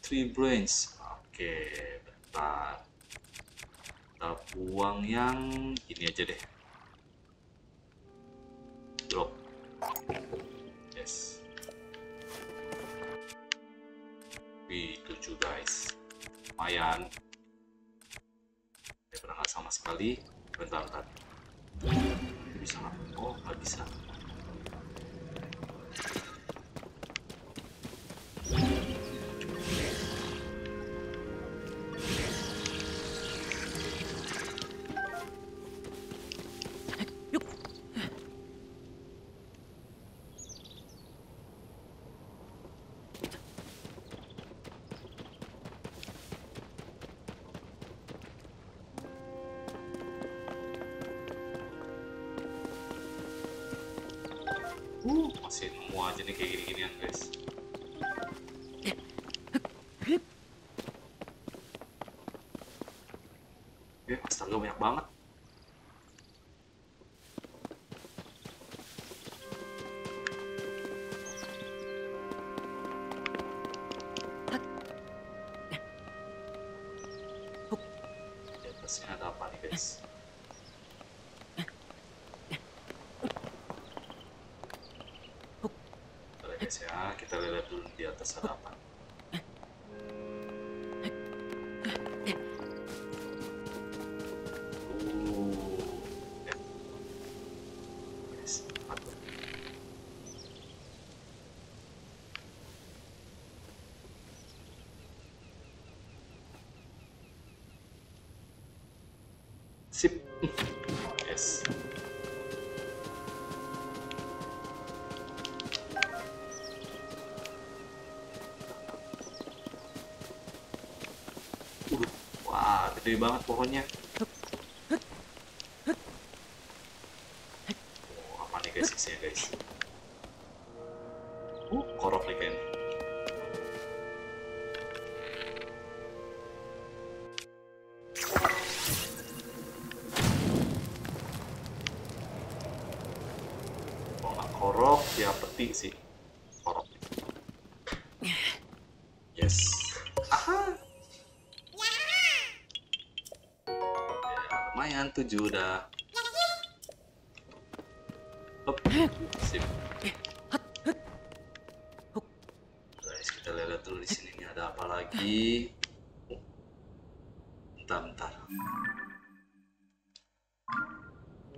3 brains. Oke, bentar. Kita buang yang ini aja deh. Drop. Yes. B7 guys. Lumayan. Saya berangkat sama sekali. Bentar. Bisa nggak? Oh, nggak bisa. Masih nemu aja nih kayak gini-ginian guys. Ya, astaga banyak banget. Di atasnya ada apa nih guys? Ya, kita lihat dulu di atas ada apa. Sip. Yes. Gede banget pohonnya. Oh, apa nih guys isinya guys? Korok nih kayaknya. Kalau nggak korok ya peti sih. Korok. Yes. Aha. 7 udah. Hop. Sip. Guys, kita lihat dulu di sini ini ada apa lagi. Bentar.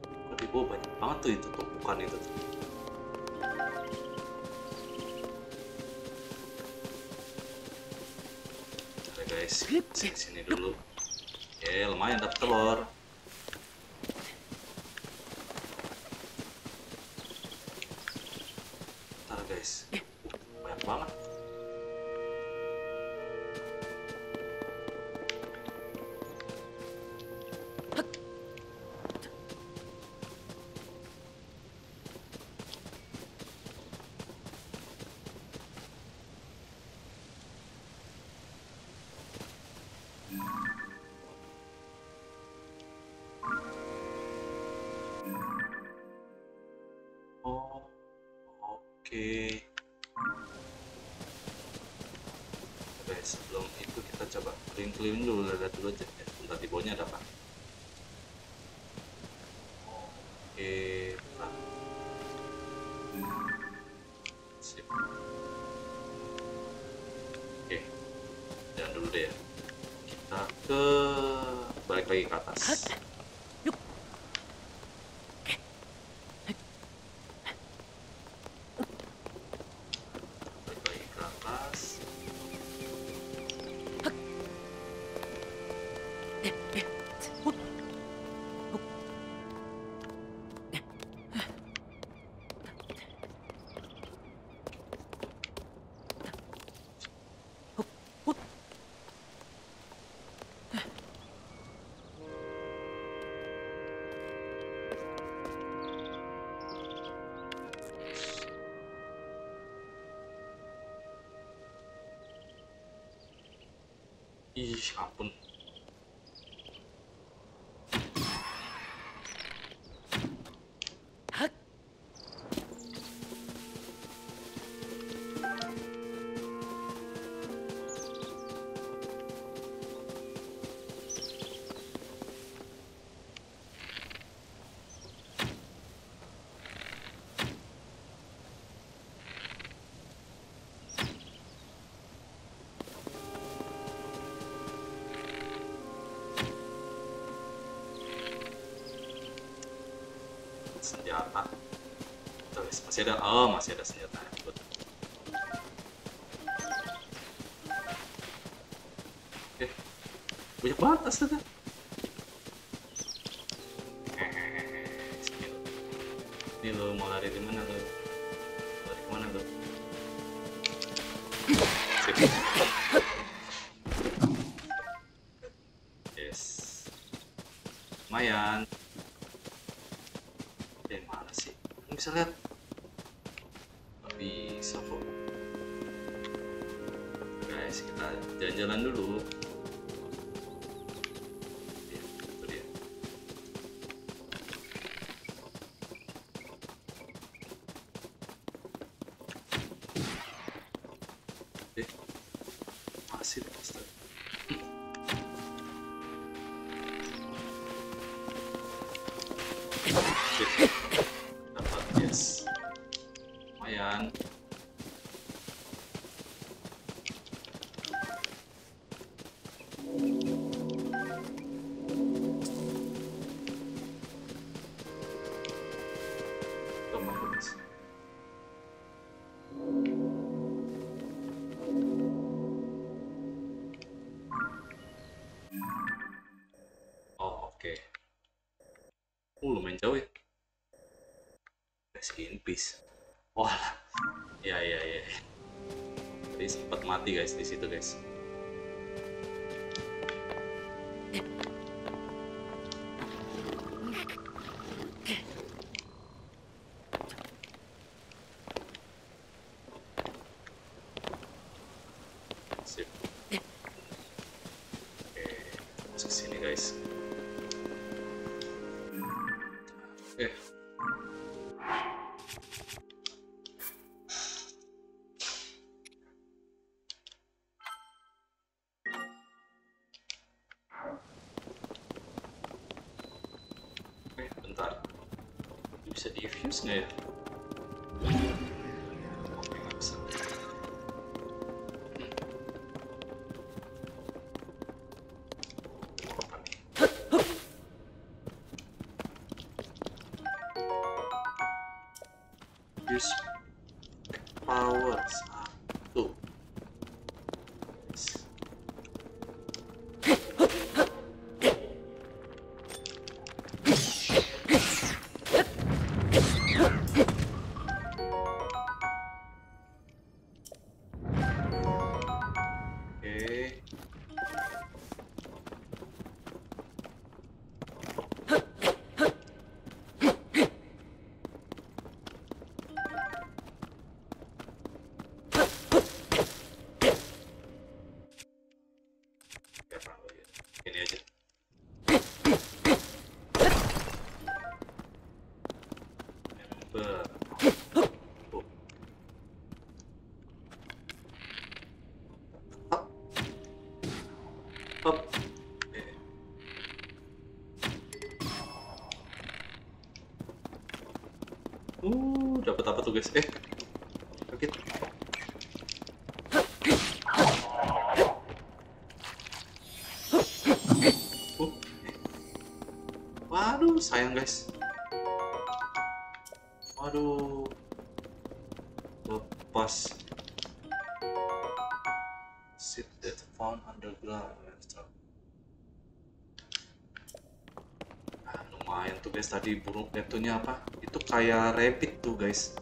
Tapi banyak banget tuh itu tumpukan itu tuh. Oke guys, sini dulu. Oke, lumayan dapat telur. Guys, banyak banget. guys. Sebelum itu kita coba keliling-keliling dulu, lihat dulu aja ya. Bentar, di bawahnya ada apa? Oke, bentar. Sip. Oke, jangan dulu deh ya. Kita ke... balik lagi ke atas. Ih, ampun. Senjata. Terus masih ada, oh masih ada senjata. Oke, banyak banget astaga. Ini lo mau lari di mana lo? Lari kemana lo? Yes, lumayan. Bisa lihat di Savo. Guys, kita jalan-jalan dulu. Ya, itu dia. Eh, masih ada. Lumayan jauh ya. Reskin piece. Wah, ya. Tadi sempat mati guys di situ guys. Sip. Oke, masuk sini guys. Bentar, bisa di-fuse nggak ya? Oke, nggak bisa. Use power 1. Hop. Dapat apa tuh guys? Sakit. Waduh, sayang guys. Waduh. Lepas. Seed that found underground. Lumayan tuh guys, tadi burung neptunnya apa? Itu kayak rabbit tuh guys.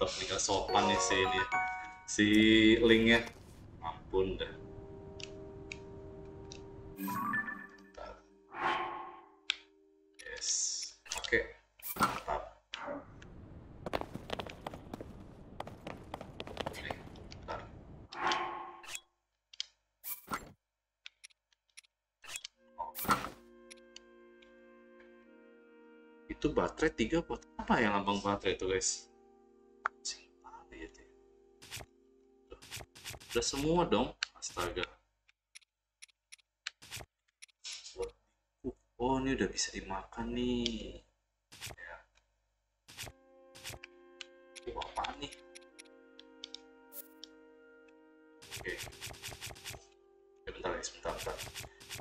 Tetep nih gak sopan nih si ini, si linknya, ampun dah. Yes, oke, mantap. Itu baterai 3 pot. Apa yang lambang baterai itu guys? Udah semua dong, astaga. Oh ini udah bisa dimakan nih. Ya. Oh, apaan nih? Oke. Ya, bentar guys, bentar.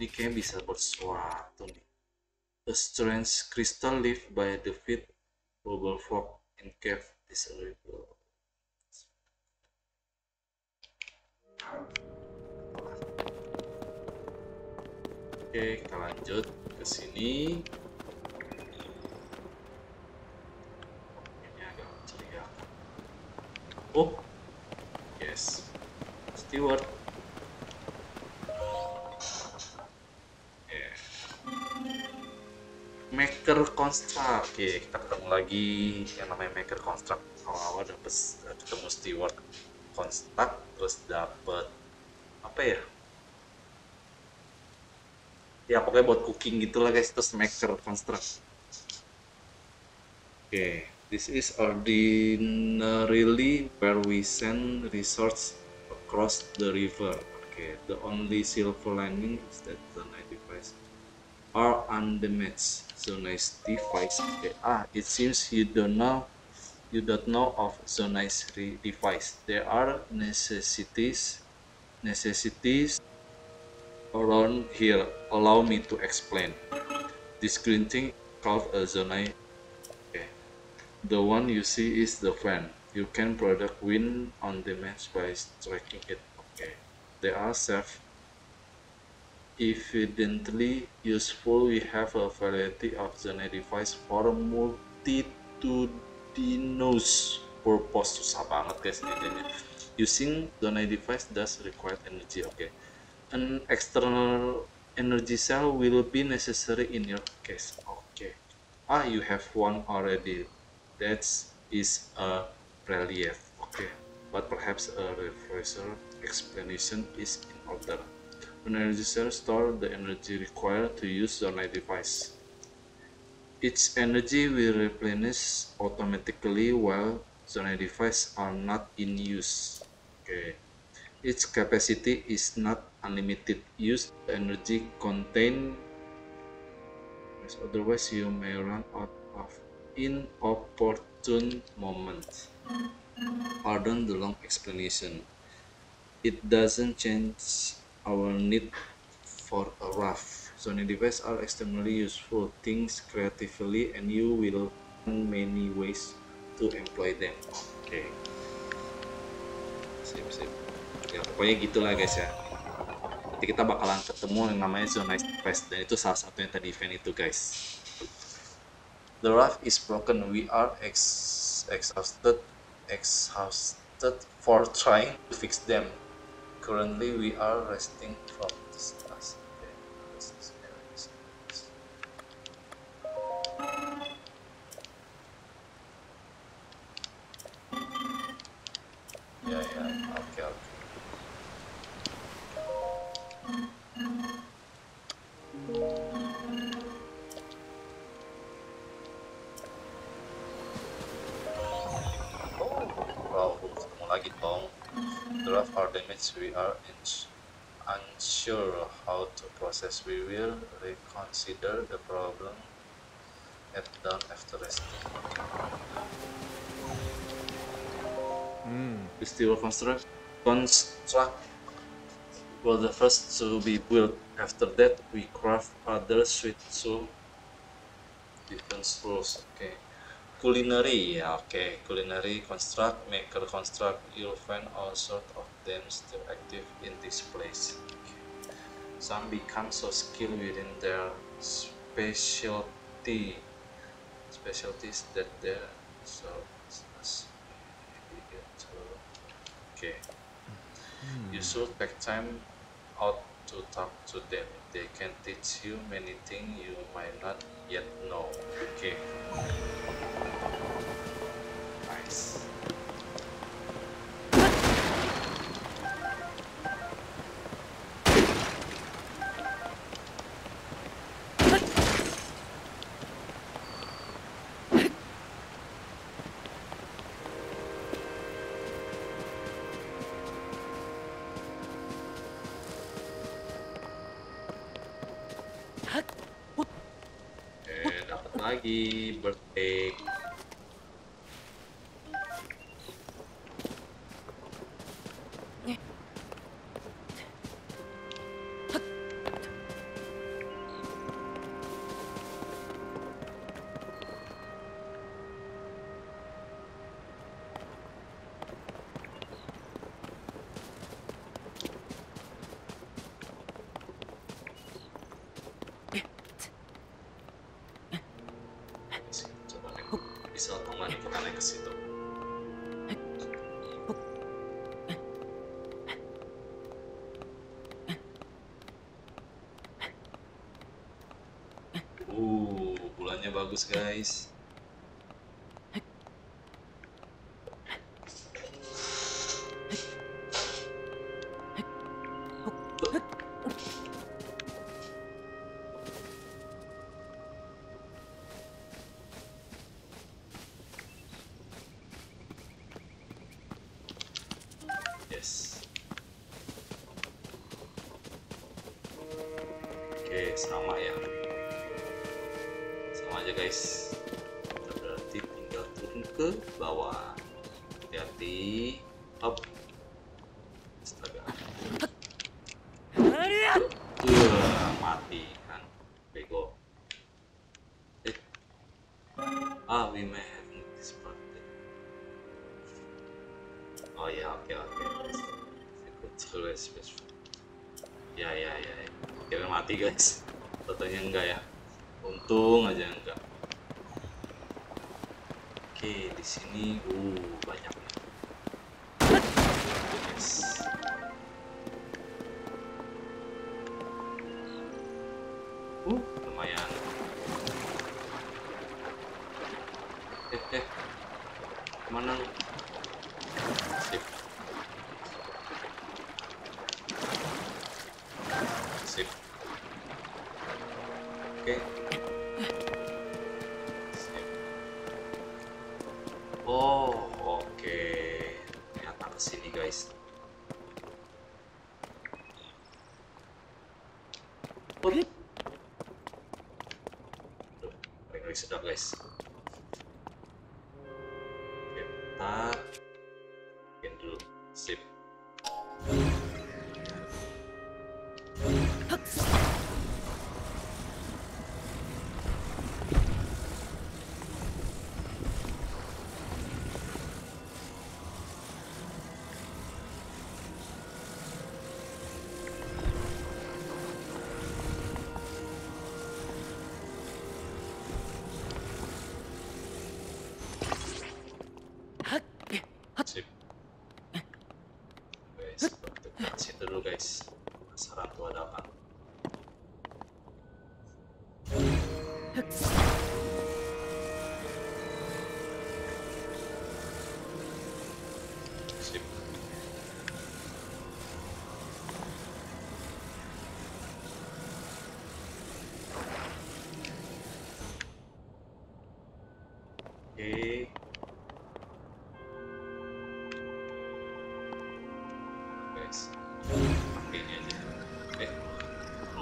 Ini kayaknya bisa buat sesuatu nih. A strange crystal leaf by the feet. Global fog in cave disable. Oke, kita lanjut ke sini. Ini agak mencurigakan. Oh, yes, Steward. Maker Construct. Oke, kita ketemu lagi yang namanya Maker Construct. Awal-awal dapet ketemu Steward Construct, terus dapet apa ya? Ya pokoknya buat cooking gitulah guys, terus Maker Construct. Oke, this is ordinarily where we send resources across the river. Oke, the only silver lining is that the Zonai device are undamaged. Zonai device. Okay. It seems you don't know of Zonai device. There are necessities around here. Allow me to explain. This green thing called a Zonai. Okay. The one you see is the fan. You can product wind on demand by striking it. Okay. There are self evidently useful. We have a variety of Zonai device for multitudinous purpose. Susah banget guys ini. Using Zonai device does require energy. Oke. An external energy cell will be necessary in your case. Oke. Ah, you have one already. That is a relief. Oke. But perhaps a refresher explanation is in order. An energy cell stores the energy required to use Zonai device. Its energy will replenish automatically while Zonai device are not in use. Okay. Its capacity is not unlimited. Use the energy contained, otherwise you may run out of inopportune moments. Pardon the long explanation. It doesn't change our need for a raft. Zonai devices are extremely useful things creatively, and you will find many ways to employ them. Oke. Sip. Ya pokoknya gitulah guys ya. Nanti kita bakalan ketemu yang namanya Zonai device, dan itu salah satu yang tadi event itu guys. The raft is broken. We are exhausted for trying to fix them. Currently, we are resting from this task. Ya, oke. We are unsure how to process. We will reconsider the problem at dawn after resting. The Steward Construct were the first to be built. After that, we craft other suites to different rules. Okay. Culinary, ya oke. Culinary construct, maker construct, you'll find all sorts of them still active in this place. Okay. Some become so skilled within their specialties that their service must be able to. Okay. You should take time out to talk to them. They can teach you many things you might not yet know. Okay. Nice. Lagi bertek. Bulannya bagus guys. Guys, kita berarti tinggal turun ke bawah, hati-hati, up, astaga, mati kan, bego. We may have this part. Oh ya, oke. Ikut terus, ya. kira mati guys, totalnya enggak ya, untung aja enggak. Oke, di sini banyak nih guys. Lumayan. Kemana lu? Sip. Sip. Oke. Sip. Oh, oke. Ternyata kesini guys. Sedap guys. Kita bikin dulu. Sip.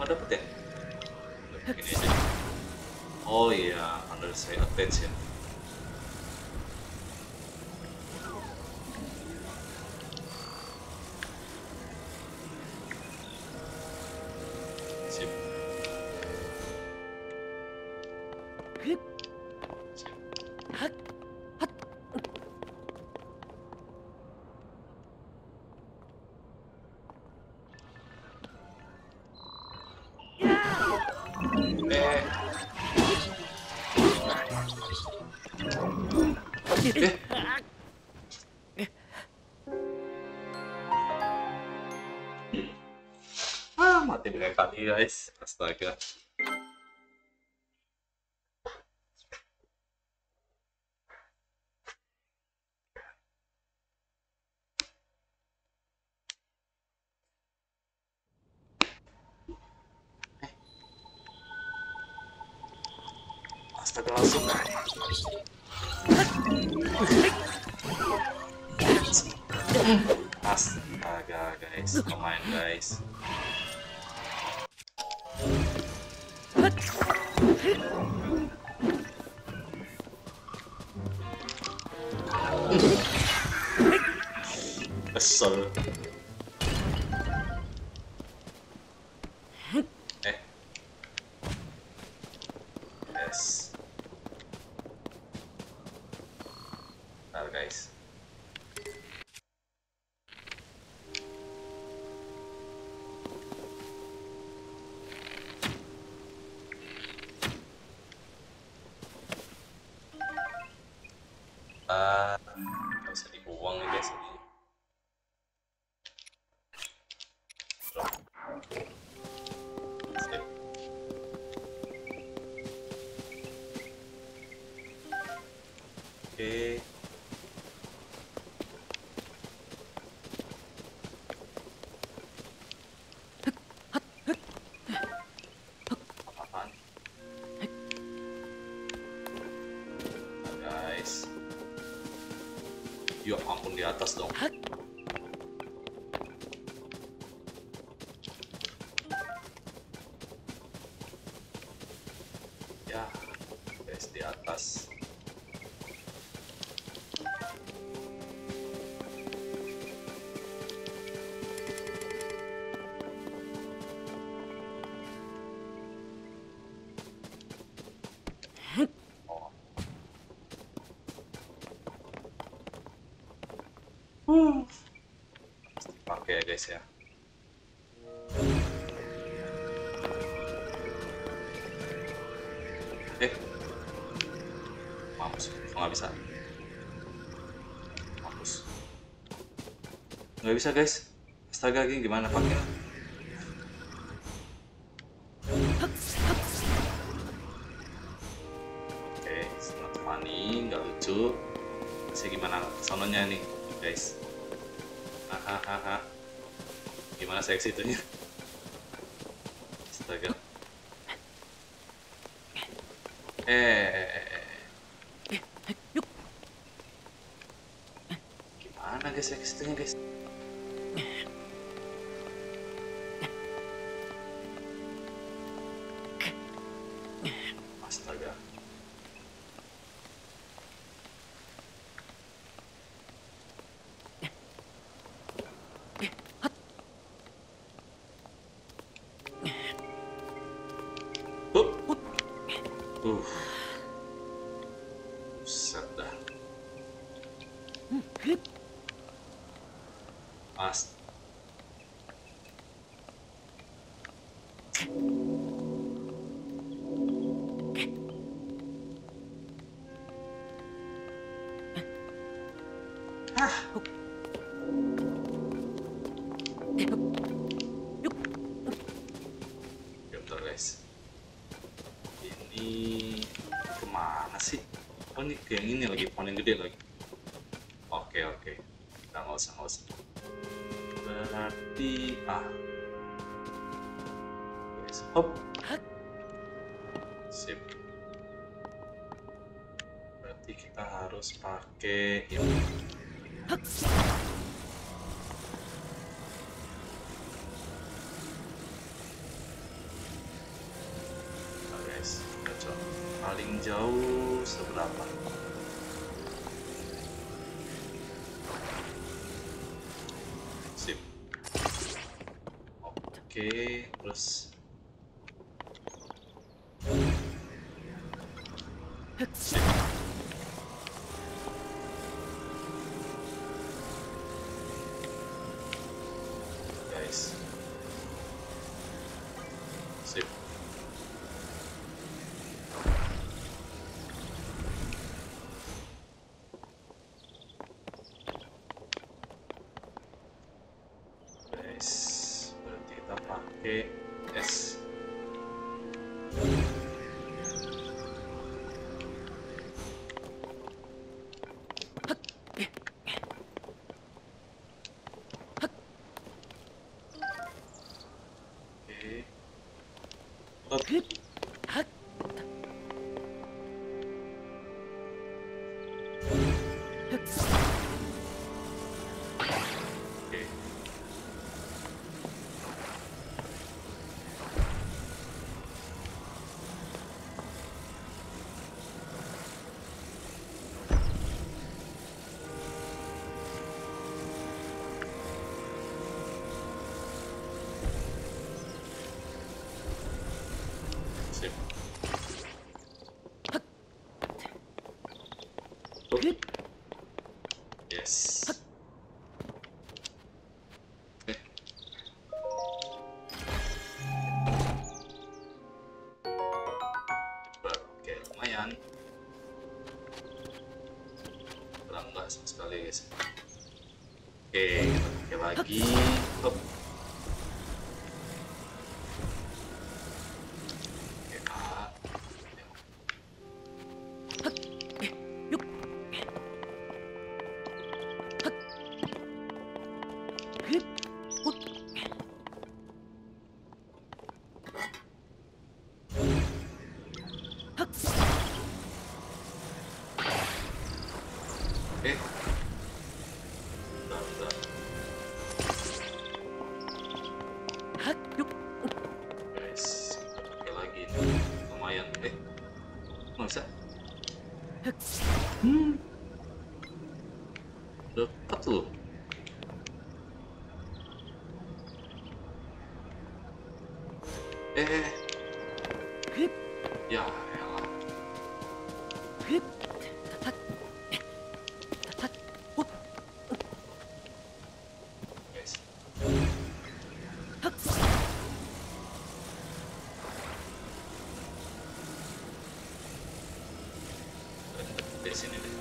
Dapet ya? Begini aja. Oh iya, under saya attention. Sip. Sip. Mati dengan kaki guys, astaga. Astaga, langsung astaga guys, lumayan guys. Kesel. Yes. Bentar guys. Bisa dibuang nih guys ini. Oke. Ya ampun, di atas dong. Ya, guys, di atas. Pakai ya guys ya. nggak bisa. Mampus. Nggak bisa guys. Astaga, ini gimana pakainya? Oke, sangat funny, nggak lucu. Masih gimana sononya nih guys? Hahaha. Gimana seksi itunya? Astaga. Gimana guys eksitnya guys? Astaga. Yang ini lagi, paling gede lagi. Oke, oke. Nah, nggak usah. Berarti ah. Hop. Sip. Berarti kita harus pakai yang paling jauh seberapa? Sip. Oke, terus. Sip. Guys. Sip. Yes. Oke, lumayan. Kurang nggak sama sekali guys. Oke, kita pakai lagi. Hop. Sini deh.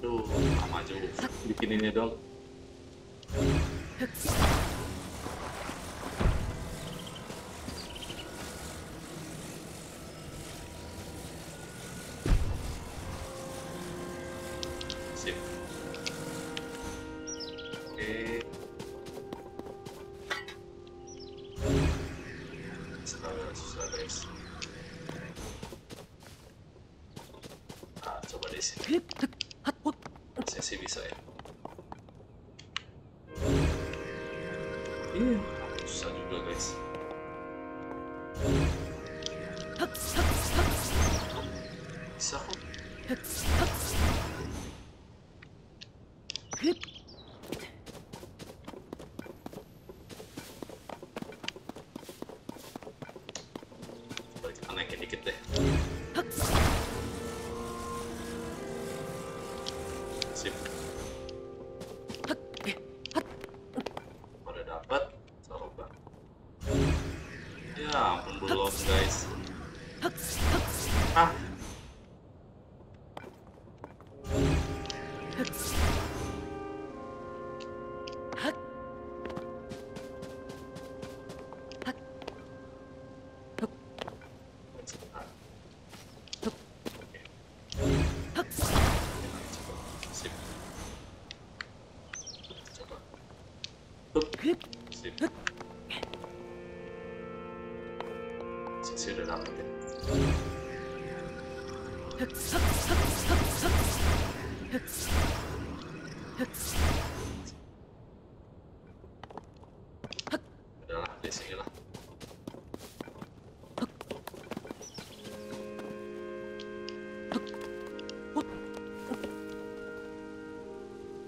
Aduh, sama aja udah. Bikin ini dong. Sip. Oke. Susah guys. Nah, coba di sini. Sesi bisa ya. Iya, susah juga guys. Bisa kok.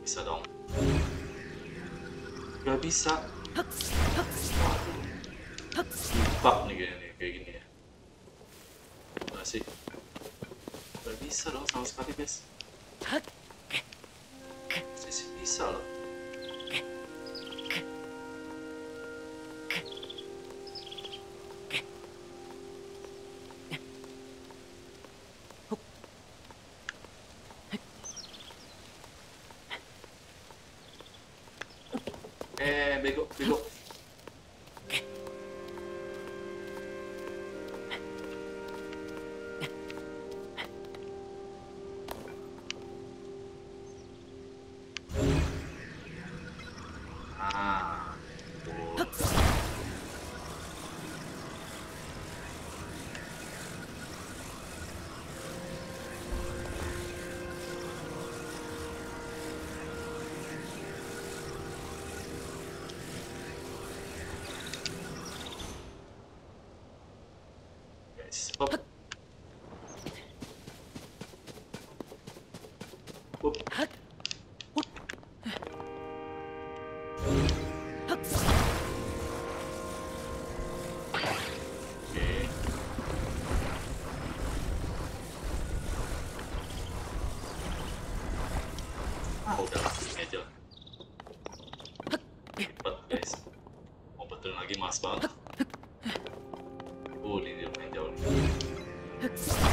Bisa dong. Gak bisa. Bug nih kayaknya kayak gini ya. Masih. Gak bisa dong sama sekali guys. Masih bisa loh. Banget. Ini lumayan jauh nih. Sip.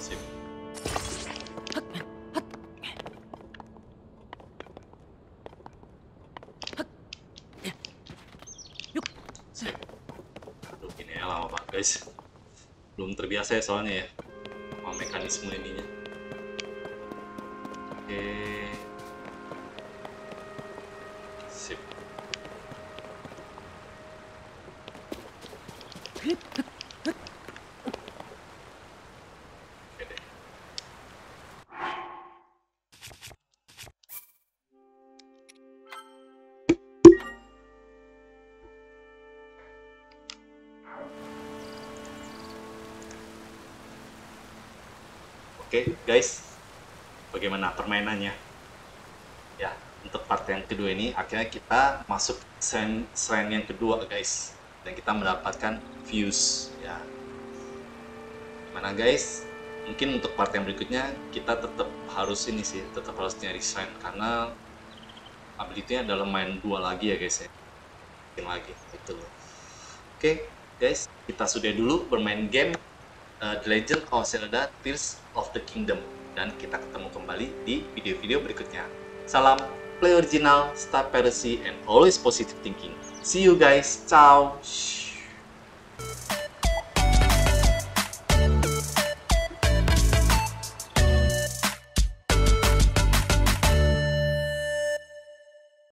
Sip. Aduh, ini lama banget guys. Belum terbiasa ya soalnya ya sama mekanisme ininya. Oke. Sip. Oke guys, bagaimana permainannya? Ya, untuk part yang kedua ini akhirnya kita masuk shrine yang kedua guys, dan kita mendapatkan views ya. Gimana guys? Mungkin untuk part yang berikutnya kita tetap harus ini sih, tetap harus nyari shrine karena ability-nya adalah main dua lagi ya guys ya. Main lagi gitu loh. Oke guys, kita sudah dulu bermain game The Legend of Zelda: Tears of the Kingdom. dan kita ketemu kembali di video-video berikutnya. Salam, play original, stay persy, and always positive thinking. See you guys, ciao!